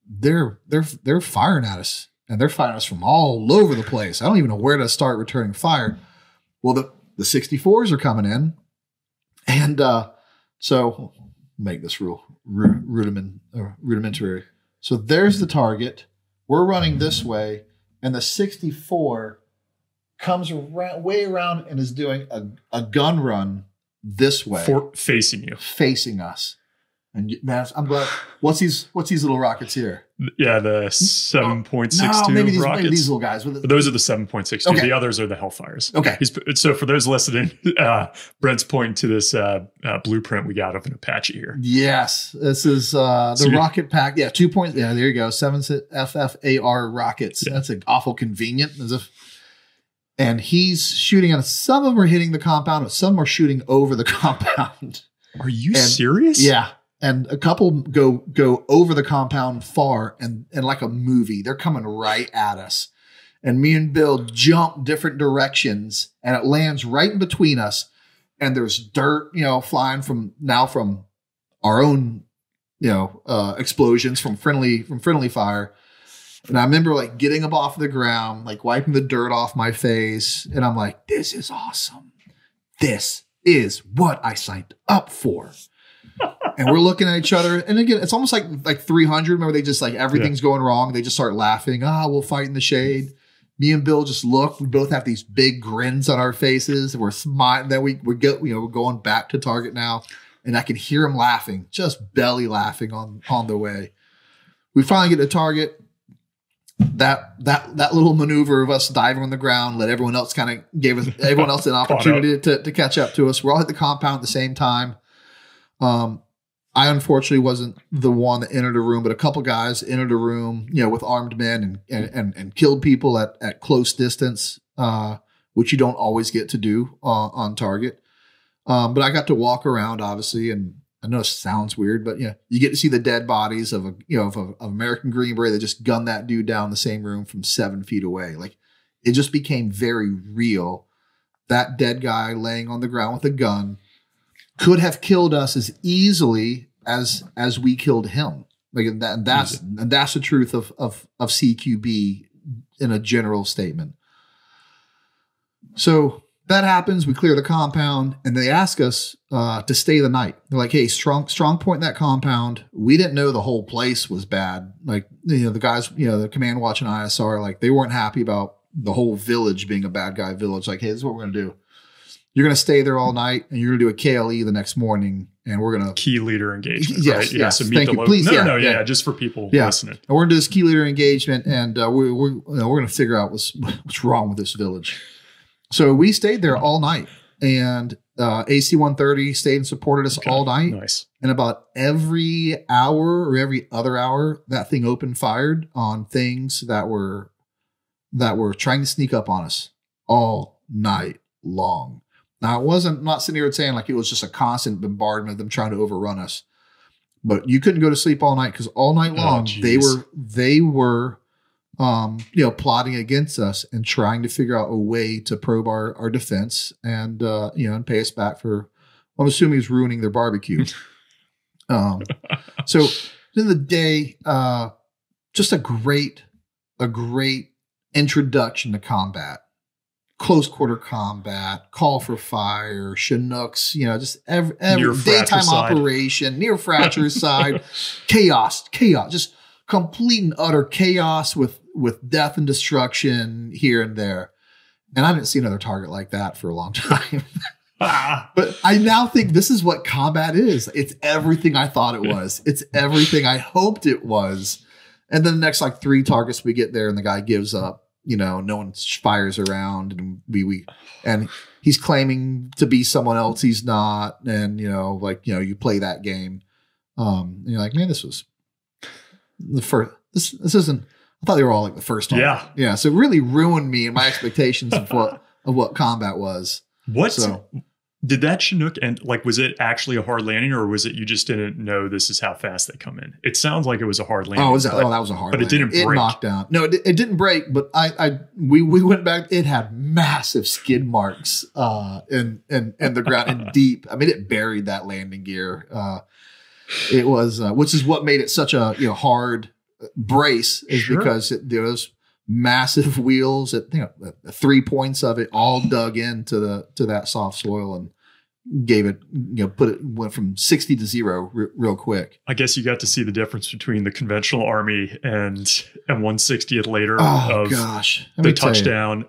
they're firing at us, and they're firing us from all over the place. I don't even know where to start returning fire. Well, the 64s are coming in, and so make this real rudimentary. So there's the target. We're running this way, and the 64 comes around, way around, and is doing a gun run this way, facing us. And man, I'm glad. What's these little rockets here? Yeah, the 7.62 rockets. Maybe these little guys. Those are the 7.62. Okay. The others are the Hellfires. Okay. So for those listening, Brent's pointing to this blueprint we got of an Apache here. Yes, this is the rocket pack. Yeah, 2 points. Yeah, there you go. 7 FFAR rockets. Yeah. That's an awful convenient. And he's shooting at us. Some of them are hitting the compound, but some are shooting over the compound. Are you serious? Yeah. And a couple go over the compound far, and like a movie, they're coming right at us. And me and Bill jump different directions, and it lands right in between us. And there's dirt, you know, flying from our own, you know, explosions from friendly fire. And I remember like getting up off the ground, like wiping the dirt off my face, and I'm like, this is awesome. This is what I signed up for. And we're looking at each other. And again, it's almost like 300. Remember, they just like, everything's going wrong. They just start laughing. Ah, we'll fight in the shade. Me and Bill just look. We both have these big grins on our faces. And we're smiling. Then we're going back to target now. And I can hear him laughing, just belly laughing on the way. We finally get to target. That little maneuver of us diving on the ground let everyone else gave everyone else an opportunity to catch up to us. We're all at the compound at the same time. I unfortunately wasn't the one that entered a room, but a couple guys entered a room, you know, with armed men and killed people at close distance, which you don't always get to do on target. But I got to walk around, obviously, and I know it sounds weird, but you know, you get to see the dead bodies of American Green Beret that just gunned that dude down the same room from 7 feet away. Like, it just became very real. That dead guy laying on the ground with a gun could have killed us as easily as we killed him. Like, and that's the truth of CQB in a general statement. So that happens. We clear the compound, and they ask us to stay the night. They're like, "Hey, strong point in that compound." We didn't know the whole place was bad. Like, you know, the guys, you know, the command watch and ISR, like they weren't happy about the whole village being a bad guy village. Like, hey, this is what we're gonna do. You're going to stay there all night, and you're going to do a KLE the next morning, and we're going to key leader engagement. Yes, right? Yes. Yeah. So meet the local. No, just for people listening. And we're going to do this key leader engagement, and we're going to figure out what's wrong with this village. So we stayed there all night, and AC-130 stayed and supported us all night. Nice. And about every hour or every other hour, that thing opened fired on things that were trying to sneak up on us all night long. Now, I'm not sitting here saying like it was just a constant bombardment of them trying to overrun us, but you couldn't go to sleep all night because all night long they were plotting against us and trying to figure out a way to probe our defense and, and pay us back for, I'm assuming he's ruining their barbecue. So at the end of the day, just a great introduction to combat, close quarter combat, call for fire, Chinooks, just every daytime operation, near fratricide, chaos, just complete and utter chaos with death and destruction here and there. And I didn't see another target like that for a long time. But I now think this is what combat is. It's everything I thought it was. It's everything I hoped it was. And then the next like three targets, we get there and the guy gives up, no one fires around, and we and he's claiming to be someone else he's not. And, you play that game. And you're like, man, this was the first, this isn't, I thought they were all like the first time. Yeah. Yeah. So it really ruined me and my expectations of what combat was. What? So, did that Chinook end, was it actually a hard landing, or was it you just didn't know this is how fast they come in? It sounds like it was a hard landing. That was a hard landing. But it didn't break. It knocked down. No, it didn't break, but we went back. It had massive skid marks in the ground and deep. I mean, it buried that landing gear. It was, which is what made it such a hard brace, is sure. Because there was massive wheels at 3 points of it all dug into that soft soil and gave it, went from 60 to zero real quick. I guess you got to see the difference between the conventional army and 1/60th later. Oh, of gosh. The touchdown,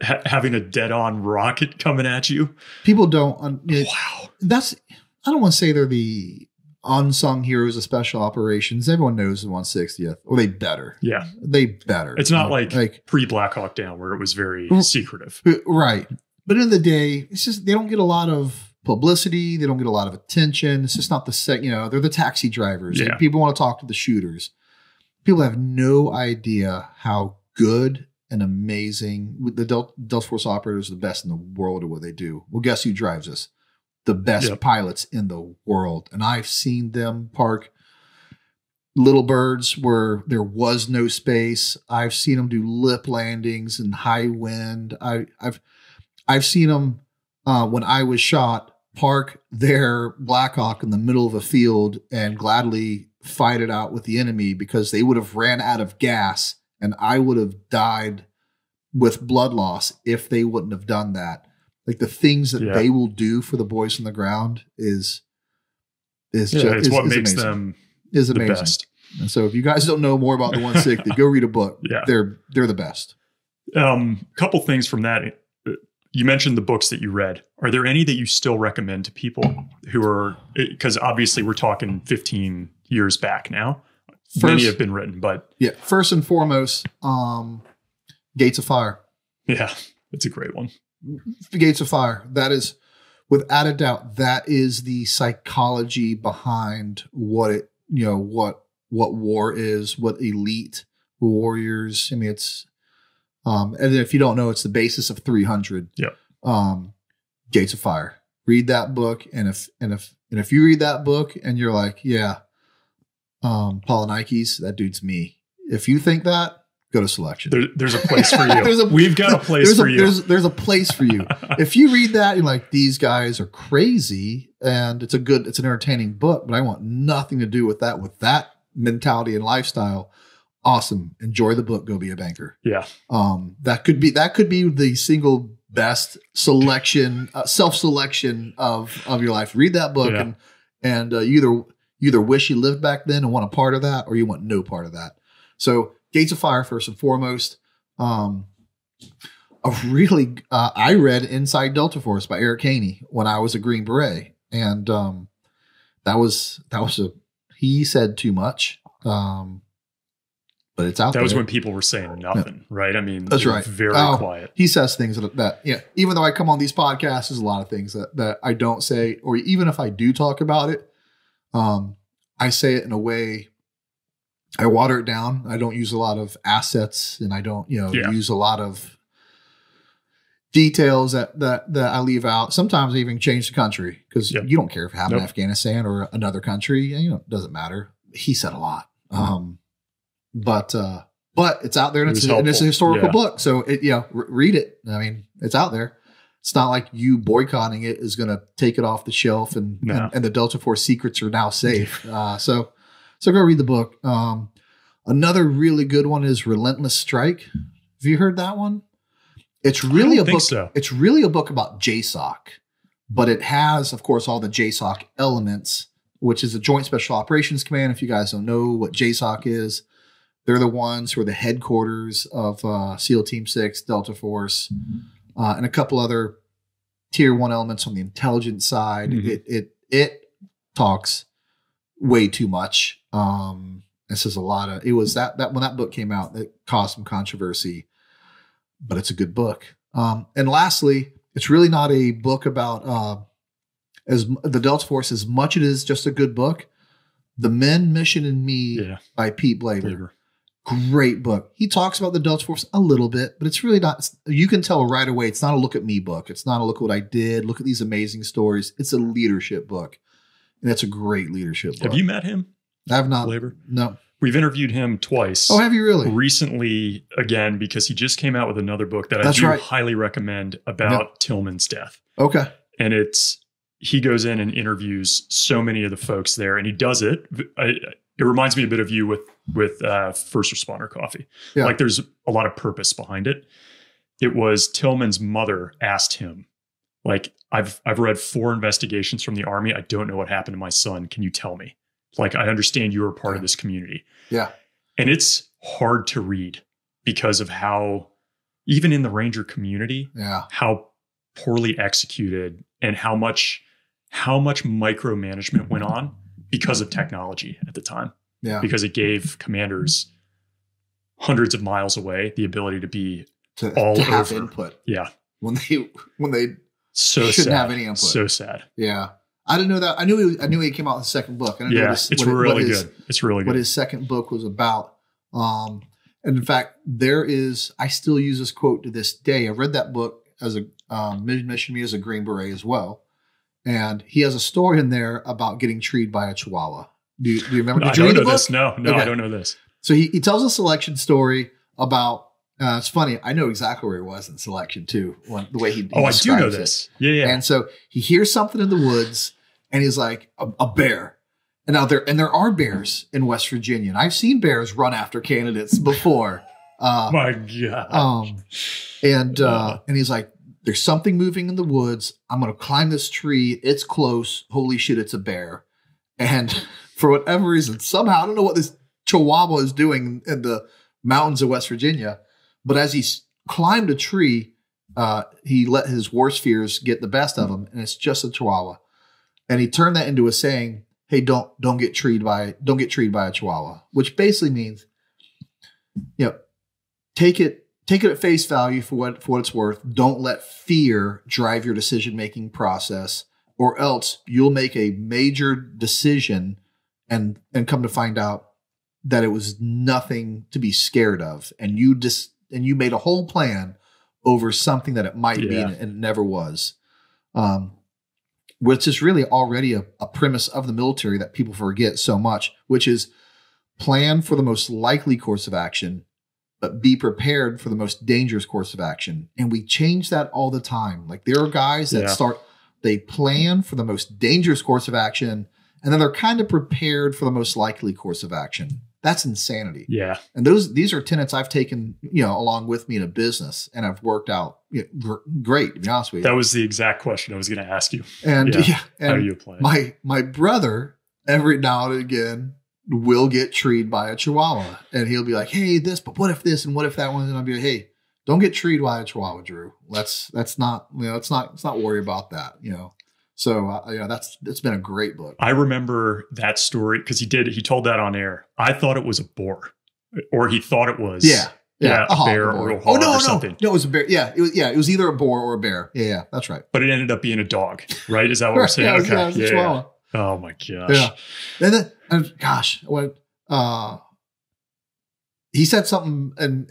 having a dead on rocket coming at you. People don't. Wow. I don't want to say they're the unsung heroes of special operations. Everyone knows the 1/60th, or they better. Yeah, they better. It's not like pre Black Hawk Down where it was very secretive, right? But in the day, it's just they don't get a lot of publicity. They don't get a lot of attention. It's just not the set. They're the taxi drivers. Yeah. People want to talk to the shooters. People have no idea how good and amazing the Delta Force operators are, the best in the world at what they do. Well, guess who drives us? The best pilots in the world. And I've seen them park little birds where there was no space. I've seen them do lip landings in high wind. I've seen them, when I was shot, park their Black Hawk in the middle of a field and gladly fight it out with the enemy because they would have ran out of gas and I would have died with blood loss if they wouldn't have done that. The things that they will do for the boys on the ground is what makes them the best. And so if you guys don't know more about the 1/60, go read a book. Yeah. They're the best. Couple things from that. You mentioned the books that you read. Are there any that you still recommend to people who are, because obviously we're talking 15 years back now. Many have been written, but yeah. First and foremost, Gates of Fire. Yeah. It's a great one. Gates of Fire. That is, without a doubt, that is the psychology behind what it, what war is, what elite warriors. I mean, it's, and if you don't know, it's the basis of 300. Yeah. Gates of Fire. Read that book, and if you read that book and you're like, yeah, Polynikes, that dude's me. If you think that, go to Selection. There's a place for you. We've got a place for you. There's a place for you. If you read that, you're like, these guys are crazy, and it's an entertaining book, but I want nothing to do with that mentality and lifestyle. Awesome. Enjoy the book. Go be a banker. Yeah. That could be the single best selection, self-selection of your life. Read that book, and you either wish you lived back then and want a part of that, or you want no part of that. So, Gates of Fire, first and foremost. I read Inside Delta Force by Eric Haney when I was a Green Beret. And he said too much. But it's out there. That was when people were saying nothing, right? I mean, that's right. Very quiet. He says things that even though I come on these podcasts, there's a lot of things that I don't say, or even if I do talk about it, I say it in a way. I water it down. I don't use a lot of assets, and I don't, use a lot of details that I leave out. Sometimes I even change the country because you don't care if it happened in Afghanistan or another country. It doesn't matter. He said a lot. But but it's out there, and it's a historical book. So read it. I mean, it's out there. It's not like you boycotting it is going to take it off the shelf and the Delta Force secrets are now safe. So go read the book. Another really good one is Relentless Strike. Have you heard that one? It's really a book. So. It's really a book about JSOC, but it has, of course, all the JSOC elements, which is a Joint Special Operations Command. If you guys don't know what JSOC is, they're the ones who are the headquarters of SEAL Team 6, Delta Force, and a couple other Tier 1 elements on the intelligence side. Mm-hmm. It talks way too much. This is a lot of. It was that when that book came out, it caused some controversy. But it's a good book. And lastly, it's really not a book about as the Delta Force as much. It is just a good book. The Men, Mission, and Me by Pete Blaver. Great book. He talks about the Delta Force a little bit, but it's really not. You can tell right away. It's not a look at me book. It's not a look at what I did. Look at these amazing stories. It's a leadership book. And that's a great leadership book. Have you met him? I have not. Blaver? No. We've interviewed him twice. Oh, have you really? Recently, again, because he just came out with another book that I highly recommend about Tillman's death. Okay. And he goes in and interviews so many of the folks there, and he does it. It reminds me a bit of you with First Responder Coffee. Yeah. Like, there's a lot of purpose behind it. It was Tillman's mother asked him, like, I've read 4 investigations from the Army. I don't know what happened to my son. Can you tell me? Like, I understand you are part of this community. Yeah. And it's hard to read because of how, even in the Ranger community, how poorly executed and how much micromanagement went on because of technology at the time. Yeah. Because it gave commanders hundreds of miles away the ability to be all over. Have input. Yeah. When they shouldn't have any input. So sad. Yeah. I didn't know that. I knew he came out with the second book. I didn't know it's really good. What his second book was about. And in fact, I still use this quote to this day. I read that book as a Mission Me as a Green Beret as well. And he has a story in there about getting treed by a Chihuahua. Do you remember? Did you read the book? No, okay. I don't know this. So he tells a selection story about, it's funny. I know exactly where he was in selection too. The way he I do know this. Yeah, yeah. And so he hears something in the woods, and he's like a bear. And now there are bears in West Virginia. And I've seen bears run after candidates before. My God. And he's like, "There's something moving in the woods. I'm going to climb this tree. It's close. Holy shit, it's a bear." And for whatever reason, somehow I don't know what this Chihuahua is doing in the mountains of West Virginia. But as he climbed a tree, he let his worst fears get the best of him, and it's just a Chihuahua. And he turned that into a saying: "Hey, don't get treed by a Chihuahua," which basically means, take it at face value for what it's worth. Don't let fear drive your decision making process, or else you'll make a major decision and come to find out that it was nothing to be scared of, and you just. And you made a whole plan over something that it might be and it never was, which is really already a premise of the military that people forget so much, which is plan for the most likely course of action, but be prepared for the most dangerous course of action. And we change that all the time. Like, there are guys that they plan for the most dangerous course of action, and then they're kind of prepared for the most likely course of action. That's insanity. Yeah. And these are tenets I've taken, along with me in a business, and I've worked out great, to be honest with you. That was the exact question I was going to ask you. And how do you apply it? My brother, every now and again, will get treed by a Chihuahua, and he'll be like, "Hey, this, but what if this, and what if that one?" And I'll be like, "Hey, don't get treed by a Chihuahua, Drew. Let's not worry about that, So, it's been a great book. I remember that story because he told that on air. I thought it was a boar, or he thought it was a bear or a hog or something. No, it was a bear. Yeah. It was either a boar or a bear. Yeah, that's right. But it ended up being a dog, right? Is that what we're saying? Yeah, okay. Oh my gosh. Yeah. He said something at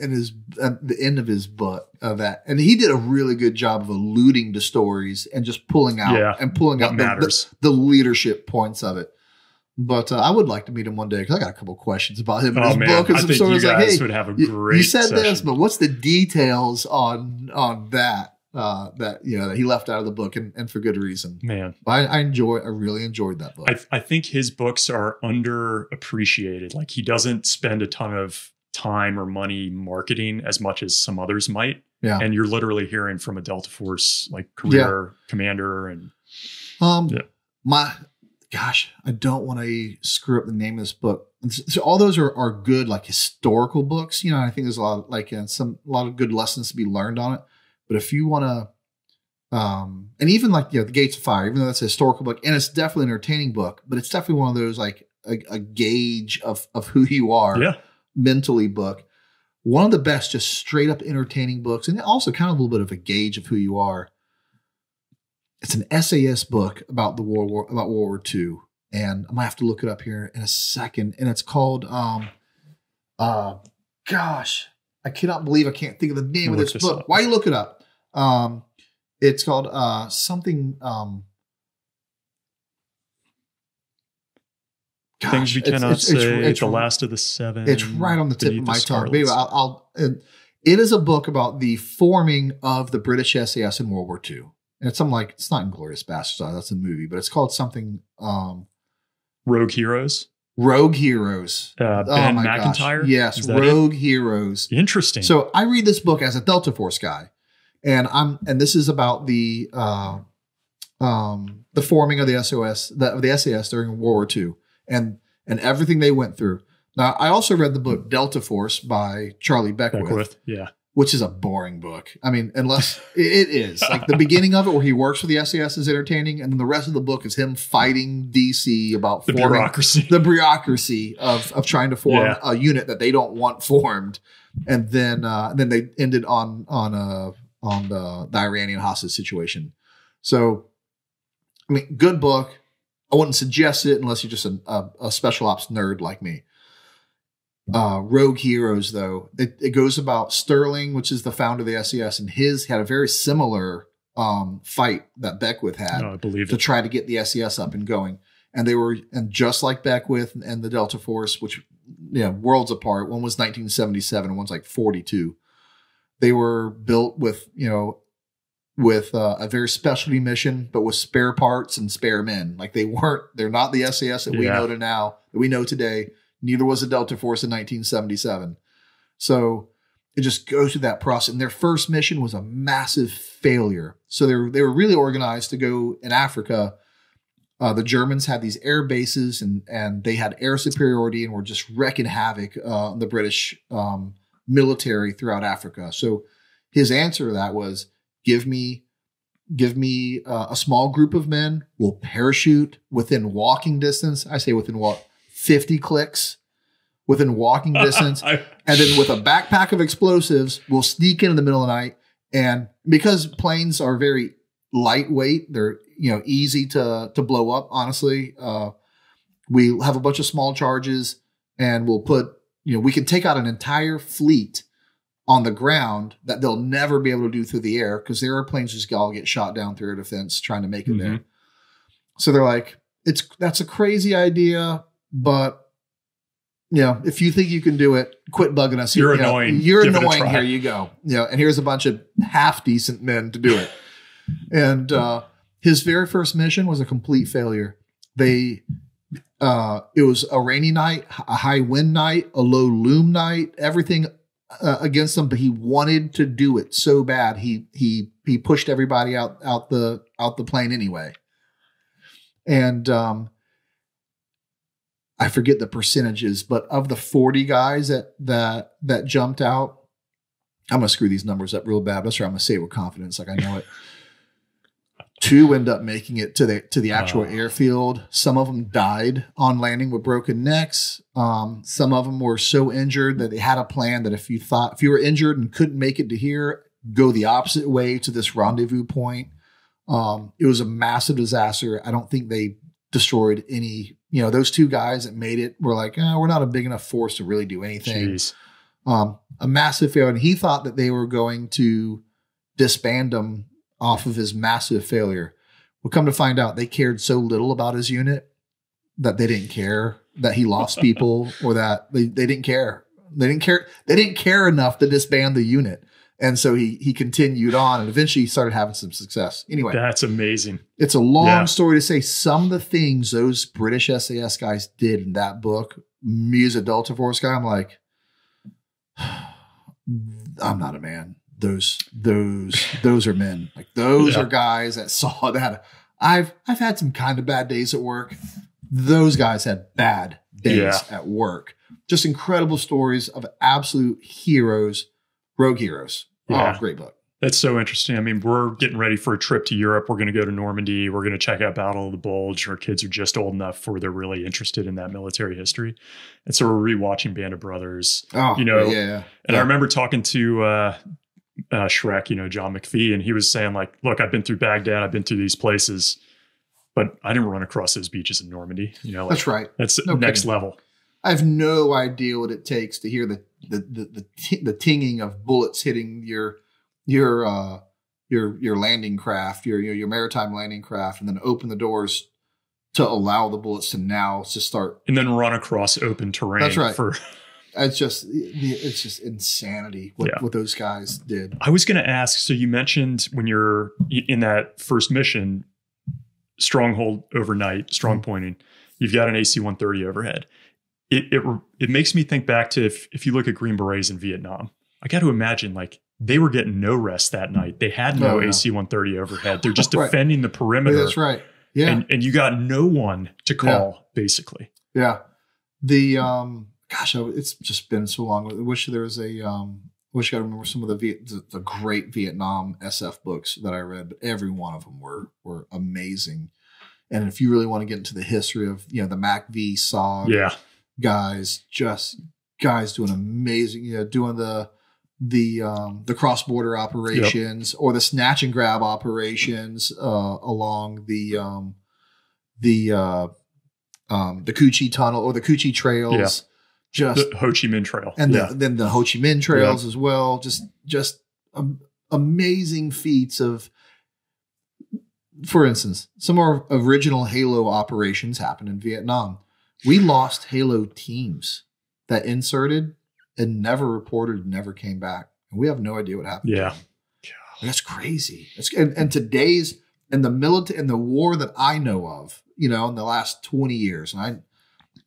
the end of his book of that, and he did a really good job of alluding to stories and just pulling out the leadership points of it. But I would like to meet him one day because I got a couple questions about him. Oh, man. Book and I think you guys like, hey, would have a great You said session. This, but what's the details on that, that, you know, that he left out of the book and for good reason. Man, I really enjoyed that book. I think his books are underappreciated. Like he doesn't spend a ton of time or money marketing as much as some others might. Yeah. And you're literally hearing from a Delta Force, like career commander. And gosh, I don't want to screw up the name of this book. So all those are good, like historical books. You know, I think there's a lot of, like a lot of good lessons to be learned on it. But if you want to, and even like, you know, The Gates of Fire, even though that's a historical book and it's definitely an entertaining book, but it's definitely one of those, like a gauge of who you are mentally book. One of the best, just straight up entertaining books. And also kind of a little bit of a gauge of who you are. It's an SAS book about the World War II, and I might have to look it up here in a second. And it's called, gosh, I cannot believe I can't think of the name of this book. Why you look it up? It's called something. Gosh, Things We Cannot Say. It's the Last of the Seven. It's right on the tip of my tongue. Maybe it is a book about the forming of the British SAS in World War II. And it's something like, it's not Inglourious Bastards, that's a movie, but it's called something. Rogue Heroes? Rogue Heroes. Ben McIntyre? Gosh. Yes, Rogue Heroes. Interesting. So I read this book as a Delta Force guy. And this is about the forming of the SAS during World War II and everything they went through. Now, I also read the book Delta Force by Charlie Beckwith. Yeah. Which is a boring book. I mean, unless it is like the beginning of it where he works for the SAS is entertaining. And then the rest of the book is him fighting DC about the bureaucracy, of trying to form a unit that they don't want formed. And then they ended on the Iranian hostage situation. So, I mean, good book. I wouldn't suggest it unless you're just a special ops nerd like me. Rogue Heroes, though, it goes about Sterling, which is the founder of the SAS, and his had a very similar fight that Beckwith had try to get the SAS up and going. And they were, and just like Beckwith and the Delta Force, which, you know, worlds apart. One was 1977, and one's like 42. They were built with, you know, with a very specialty mission, but with spare parts and spare men. Like they're not the SAS that we know today. Neither was the Delta Force in 1977. So it just goes through that process. And their first mission was a massive failure. So they were really organized to go in Africa. The Germans had these air bases and they had air superiority and were just wrecking havoc on the British military throughout Africa. So his answer to that was, give me a small group of men. We'll parachute within walking distance. I say within 50 clicks within walking distance. And then with a backpack of explosives, we'll sneak in the middle of the night. And because planes are very lightweight, they're, you know, easy to blow up. Honestly, we have a bunch of small charges and we'll put, you know, we can take out an entire fleet on the ground that they'll never be able to do through the air. Cause their airplanes just all get shot down through air defense trying to make it there. So they're like, that's a crazy idea. But, you know, if you think you can do it, quit bugging us. You're annoying. You're annoying. Here you go. You know, and here's a bunch of half-decent men to do it. And his very first mission was a complete failure. It was a rainy night, a high wind night, a low loom night, everything against him. But he wanted to do it so bad. He pushed everybody out the plane anyway. And I forget the percentages, but of the 40 guys that jumped out, I'm going to screw these numbers up real bad. That's right. I'm going to say it with confidence. Like I know it. 2 end up making it to the actual airfield. Some of them died on landing with broken necks. Some of them were so injured that they had a plan that if you were injured and couldn't make it to here, go the opposite way to this rendezvous point. It was a massive disaster. I don't think they destroyed any. You know, those 2 guys that made it were like, we're not a big enough force to really do anything. A massive failure. And he thought that they were going to disband him off of his massive failure. We'll come to find out they cared so little about his unit that they didn't care that he lost people, or that they didn't care. They didn't care. They didn't care enough to disband the unit. And so he continued on, and eventually he started having some success. Anyway, that's amazing. It's a long story to say. Some of the things those British SAS guys did in that book, me as a Delta Force guy, I'm like, I'm not a man. Those are men. Like those are guys that saw that. I've had some kind of bad days at work. Those guys had bad days at work. Just incredible stories of absolute heroes, Rogue Heroes. Oh, great book. That's so interesting. I mean, we're getting ready for a trip to Europe. We're going to go to Normandy. We're going to check out Battle of the Bulge. Our kids are just old enough where they're really interested in that military history. And so we're rewatching Band of Brothers. Oh, you know, And I remember talking to Shrek, you know, John McPhee, and he was saying like, look, I've been through Baghdad. I've been through these places, but I didn't run across those beaches in Normandy. You know, like, that's right. That's no next level. I have no idea what it takes to hear the tinging of bullets hitting your landing craft, your maritime landing craft, and then open the doors to allow the bullets to now to start, and then run across open terrain. That's right. It's just insanity what those guys did. I was going to ask. So you mentioned when you're in that first mission, stronghold overnight, strong pointing, you've got an AC-130 overhead. It makes me think back to if you look at Green Berets in Vietnam, I got to imagine like they were getting no rest that night. They had no AC-130 overhead. They're just defending the perimeter. That's right. Yeah. And you got no one to call basically. Yeah. The, gosh, it's just been so long. I wish there was a, I remember some of the great Vietnam SF books that I read, but every one of them were amazing. And if you really want to get into the history of, you know, the MACV SOG, guys doing amazing, you know, doing the cross border operations or the snatch and grab operations, along the Cu Chi tunnel or the Cu Chi trails, just the Ho Chi Minh Trail. And then the Ho Chi Minh trails as well. Just amazing feats of, for instance, some of our original Halo operations happened in Vietnam. We lost Halo teams that inserted and never reported, never came back. And we have no idea what happened. Yeah. That's crazy. And today's, and the military and the war that I know of, you know, in the last 20 years. And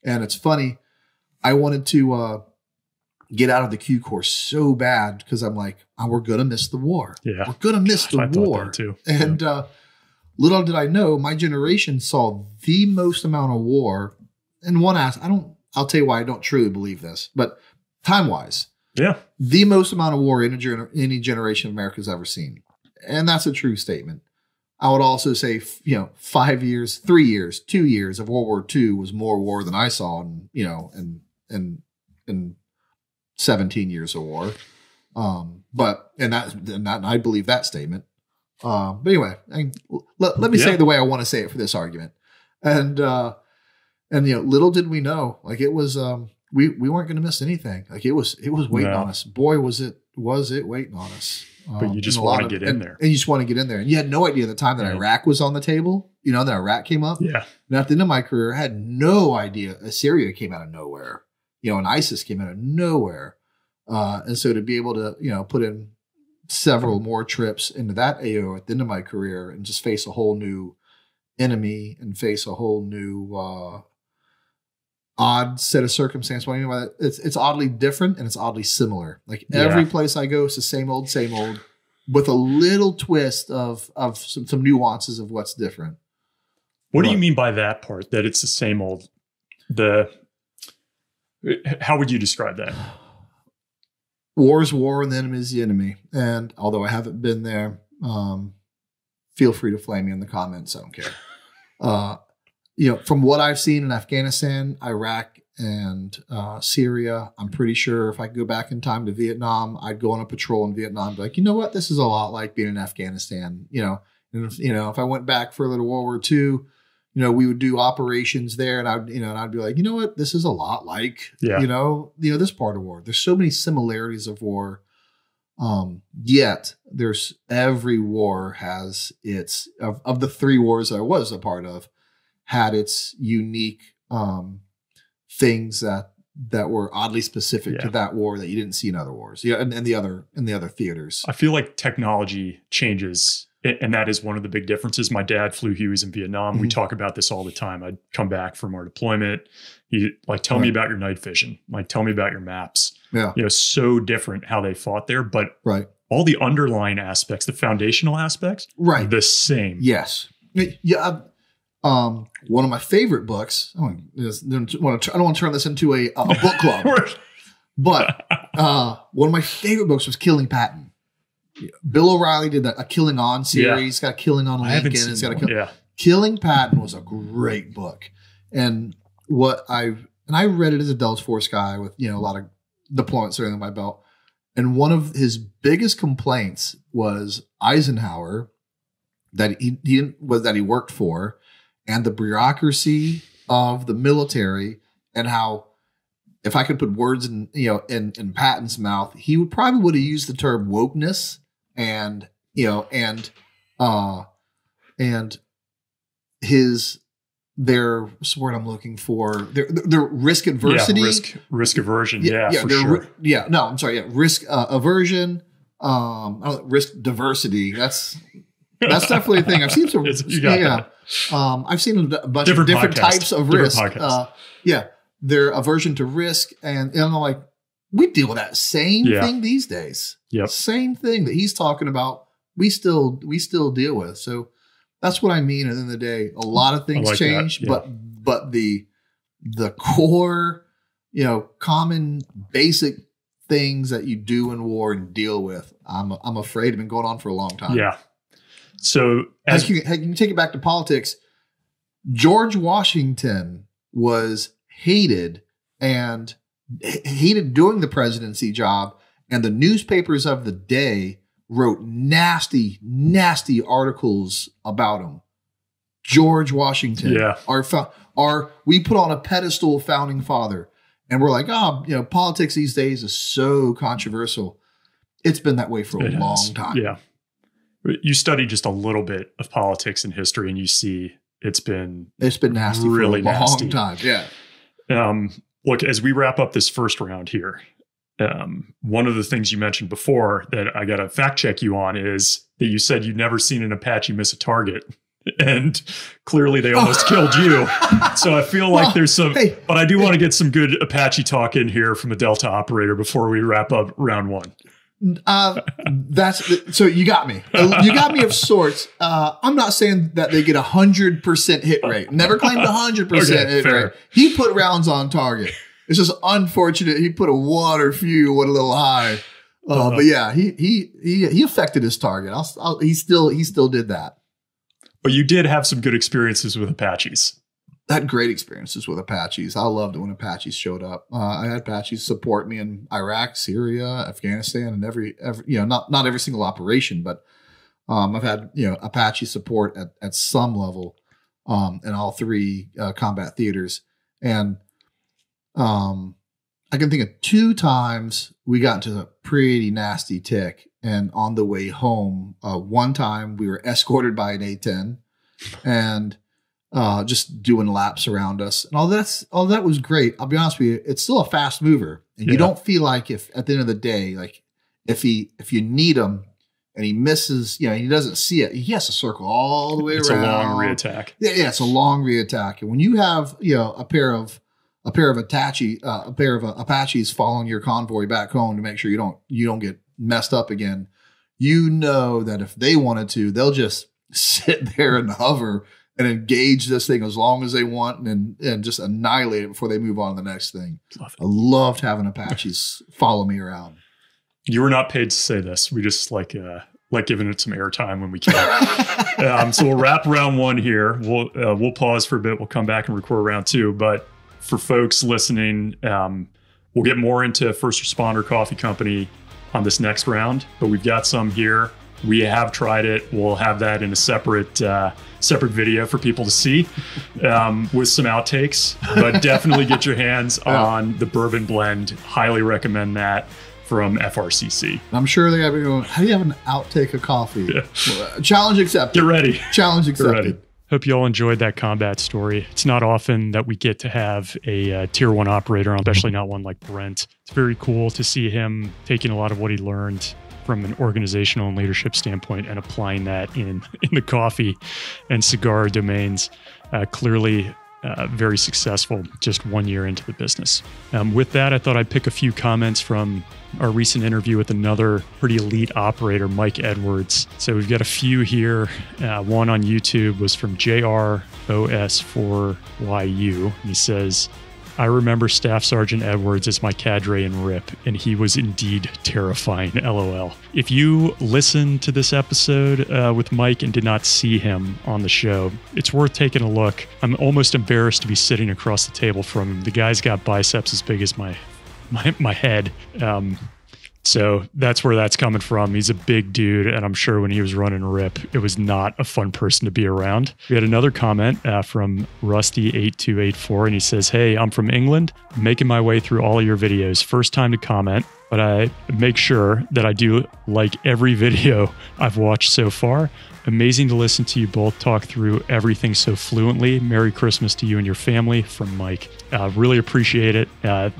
it's funny. I wanted to get out of the Q Corps so bad because I'm like, oh, we're going to miss the war. Yeah. We're going to miss the war. Too. And little did I know, my generation saw the most amount of war. And one asked, I'll tell you why I don't truly believe this, but time-wise, the most amount of war any generation of America's ever seen. And that's a true statement. I would also say, you know, 5 years, 3 years, 2 years of World War II was more war than I saw in, you know, in 17 years of war. And I believe that statement. But anyway, let me say it the way I want to say it for this argument. And you know, little did we know, like it was, we weren't going to miss anything. Like it was waiting on us. Boy, was it waiting on us. But you just want to get in there. And you just want to get in there. And you had no idea at the time that Iraq was on the table, you know, that Iraq came up. Yeah. And at the end of my career, I had no idea. Assyria came out of nowhere, you know, and ISIS came out of nowhere. And so to be able to, you know, put in several more trips into that AO at the end of my career and just face a whole new enemy and face a whole new odd set of circumstance. What I mean by that, it's oddly different and it's oddly similar. Like every place I go, it's the same old, with a little twist of some nuances of what's different. What do you mean by that part? That it's the same old. How would you describe that? War is war, and the enemy is the enemy. And although I haven't been there, feel free to flame me in the comments. I don't care. You know, from what I've seen in Afghanistan, Iraq, and Syria, I'm pretty sure if I could go back in time to Vietnam, I'd go on a patrol in Vietnam and be like, you know what? This is a lot like being in Afghanistan. You know, and if, you know, if I went back further to World War II, you know, we would do operations there, and I'd be like, you know what? This is a lot like, you know, this part of war. There's so many similarities of war. Yet there's every war has its of the three wars I was a part of, had its unique things that were oddly specific to that war that you didn't see in other wars, and the other theaters. I feel like technology changes, and that is one of the big differences. My dad flew Hueys in Vietnam. Mm-hmm. We talk about this all the time. I'd come back from our deployment. He like, tell me about your night vision. Like, tell me about your maps. Yeah, you know, so different how they fought there, but all the underlying aspects, the foundational aspects, are the same. Yes. Yeah. One of my favorite books, I don't want to turn this into a book club, but one of my favorite books was Killing Patton. Bill O'Reilly did a Killing On series, got a Killing On Lincoln. It's got a Killing Patton was a great book. And I read it as a Delta Force guy with, a lot of deployments under my belt. And one of his biggest complaints was Eisenhower, that he worked for, and the bureaucracy of the military, and how, if I could put words in Patton's mouth, he would probably have used the term wokeness and their risk adversity, risk aversion. Risk aversion, risk diversity. That's definitely a thing. I've seen some. I've seen a bunch of different types of risk. Their aversion to risk, and I'm like, we deal with that same thing these days. Yeah, same thing that he's talking about. We still deal with. So that's what I mean. At the end of the day, a lot of things change, but the core, common basic things that you do in war and deal with, I'm afraid have been going on for a long time. Yeah. So as you can take it back to politics, George Washington was hated and hated doing the presidency job. And the newspapers of the day wrote nasty, nasty articles about him. George Washington, we put on a pedestal founding father, and we're like, politics these days is so controversial. It's been that way for a long time. Yeah. You study just a little bit of politics and history, and you see it's been nasty, really for a long time. Yeah. Look, as we wrap up this first round here, one of the things you mentioned before that I got to fact check you on is that you said you'd never seen an Apache miss a target, and clearly they almost killed you. So I feel like there's some, but I do want to get some good Apache talk in here from a Delta operator before we wrap up round one. So you got me. You got me of sorts. I'm not saying that they get 100% hit rate. Never claimed 100% hit rate. He put rounds on target. It's just unfortunate he put a one or few, a little high. But yeah, he affected his target. He still did that. But you did have some good experiences with Apaches. I had great experiences with Apaches. I loved it when Apaches showed up. I had Apaches support me in Iraq, Syria, Afghanistan, and every not every single operation, but I've had Apache support at some level in all three combat theaters. And I can think of two times we got into a pretty nasty tick, and on the way home, one time we were escorted by an A-10, and just doing laps around us, and all that was great. I'll be honest with you, it's still a fast mover, and you don't feel like, if at the end of the day, like if you need him and he misses, he doesn't see it, he has to circle all the way around. It's a long reattack. Yeah, it's a long reattack. And when you have a pair of Apaches following your convoy back home to make sure you don't get messed up again, that if they wanted to, they'll just sit there and hover and engage this thing as long as they want, and just annihilate it before they move on to the next thing. I loved having Apaches follow me around. You were not paid to say this. We just like giving it some airtime when we can. So we'll wrap round one here. We'll pause for a bit. We'll come back and record round two. But for folks listening, we'll get more into First Responder Coffee Company on this next round. But we've got some here. We have tried it. We'll have that in a separate video for people to see with some outtakes, but definitely get your hands on the bourbon blend. Highly recommend that from FRCC. I'm sure they have to go, how do you have an outtake of coffee? Yeah. Challenge accepted. Get ready. Challenge accepted. Get ready. Hope you all enjoyed that combat story. It's not often that we get to have a Tier 1 operator, especially not one like Brent. It's very cool to see him taking a lot of what he learned from an organizational and leadership standpoint and applying that in the coffee and cigar domains. Clearly very successful just 1 year into the business. With that, I thought I'd pick a few comments from our recent interview with another pretty elite operator, Mike Edwards. So we've got a few here. One on YouTube was from JROS4YU. He says, I remember Staff Sergeant Edwards as my cadre in RIP, and he was indeed terrifying, LOL. If you listened to this episode with Mike and did not see him on the show, it's worth taking a look. I'm almost embarrassed to be sitting across the table from him. The guy's got biceps as big as my head. So that's where that's coming from. He's a big dude, and I'm sure when he was running RIP, it was not a fun person to be around. We had another comment from Rusty8284, and he says, hey, I'm from England, making my way through all of your videos. First time to comment, but I make sure that I do like every video I've watched so far. Amazing to listen to you both talk through everything so fluently. Merry Christmas to you and your family from Mike. Really appreciate it.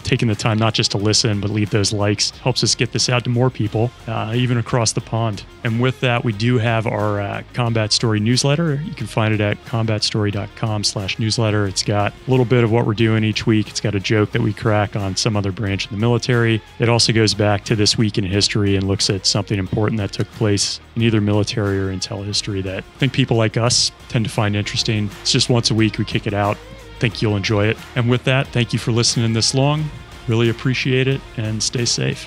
Taking the time not just to listen, but leave those likes. Helps us get this out to more people, even across the pond. And with that, we do have our Combat Story newsletter. You can find it at combatstory.com/newsletter. It's got a little bit of what we're doing each week. It's got a joke that we crack on some other branch in the military. It also goes back to this week in history and looks at something important that took place in either military or intel history that I think people like us tend to find interesting. It's just once a week we kick it out. Think you'll enjoy it. And with that, thank you for listening this long. Really appreciate it, and stay safe.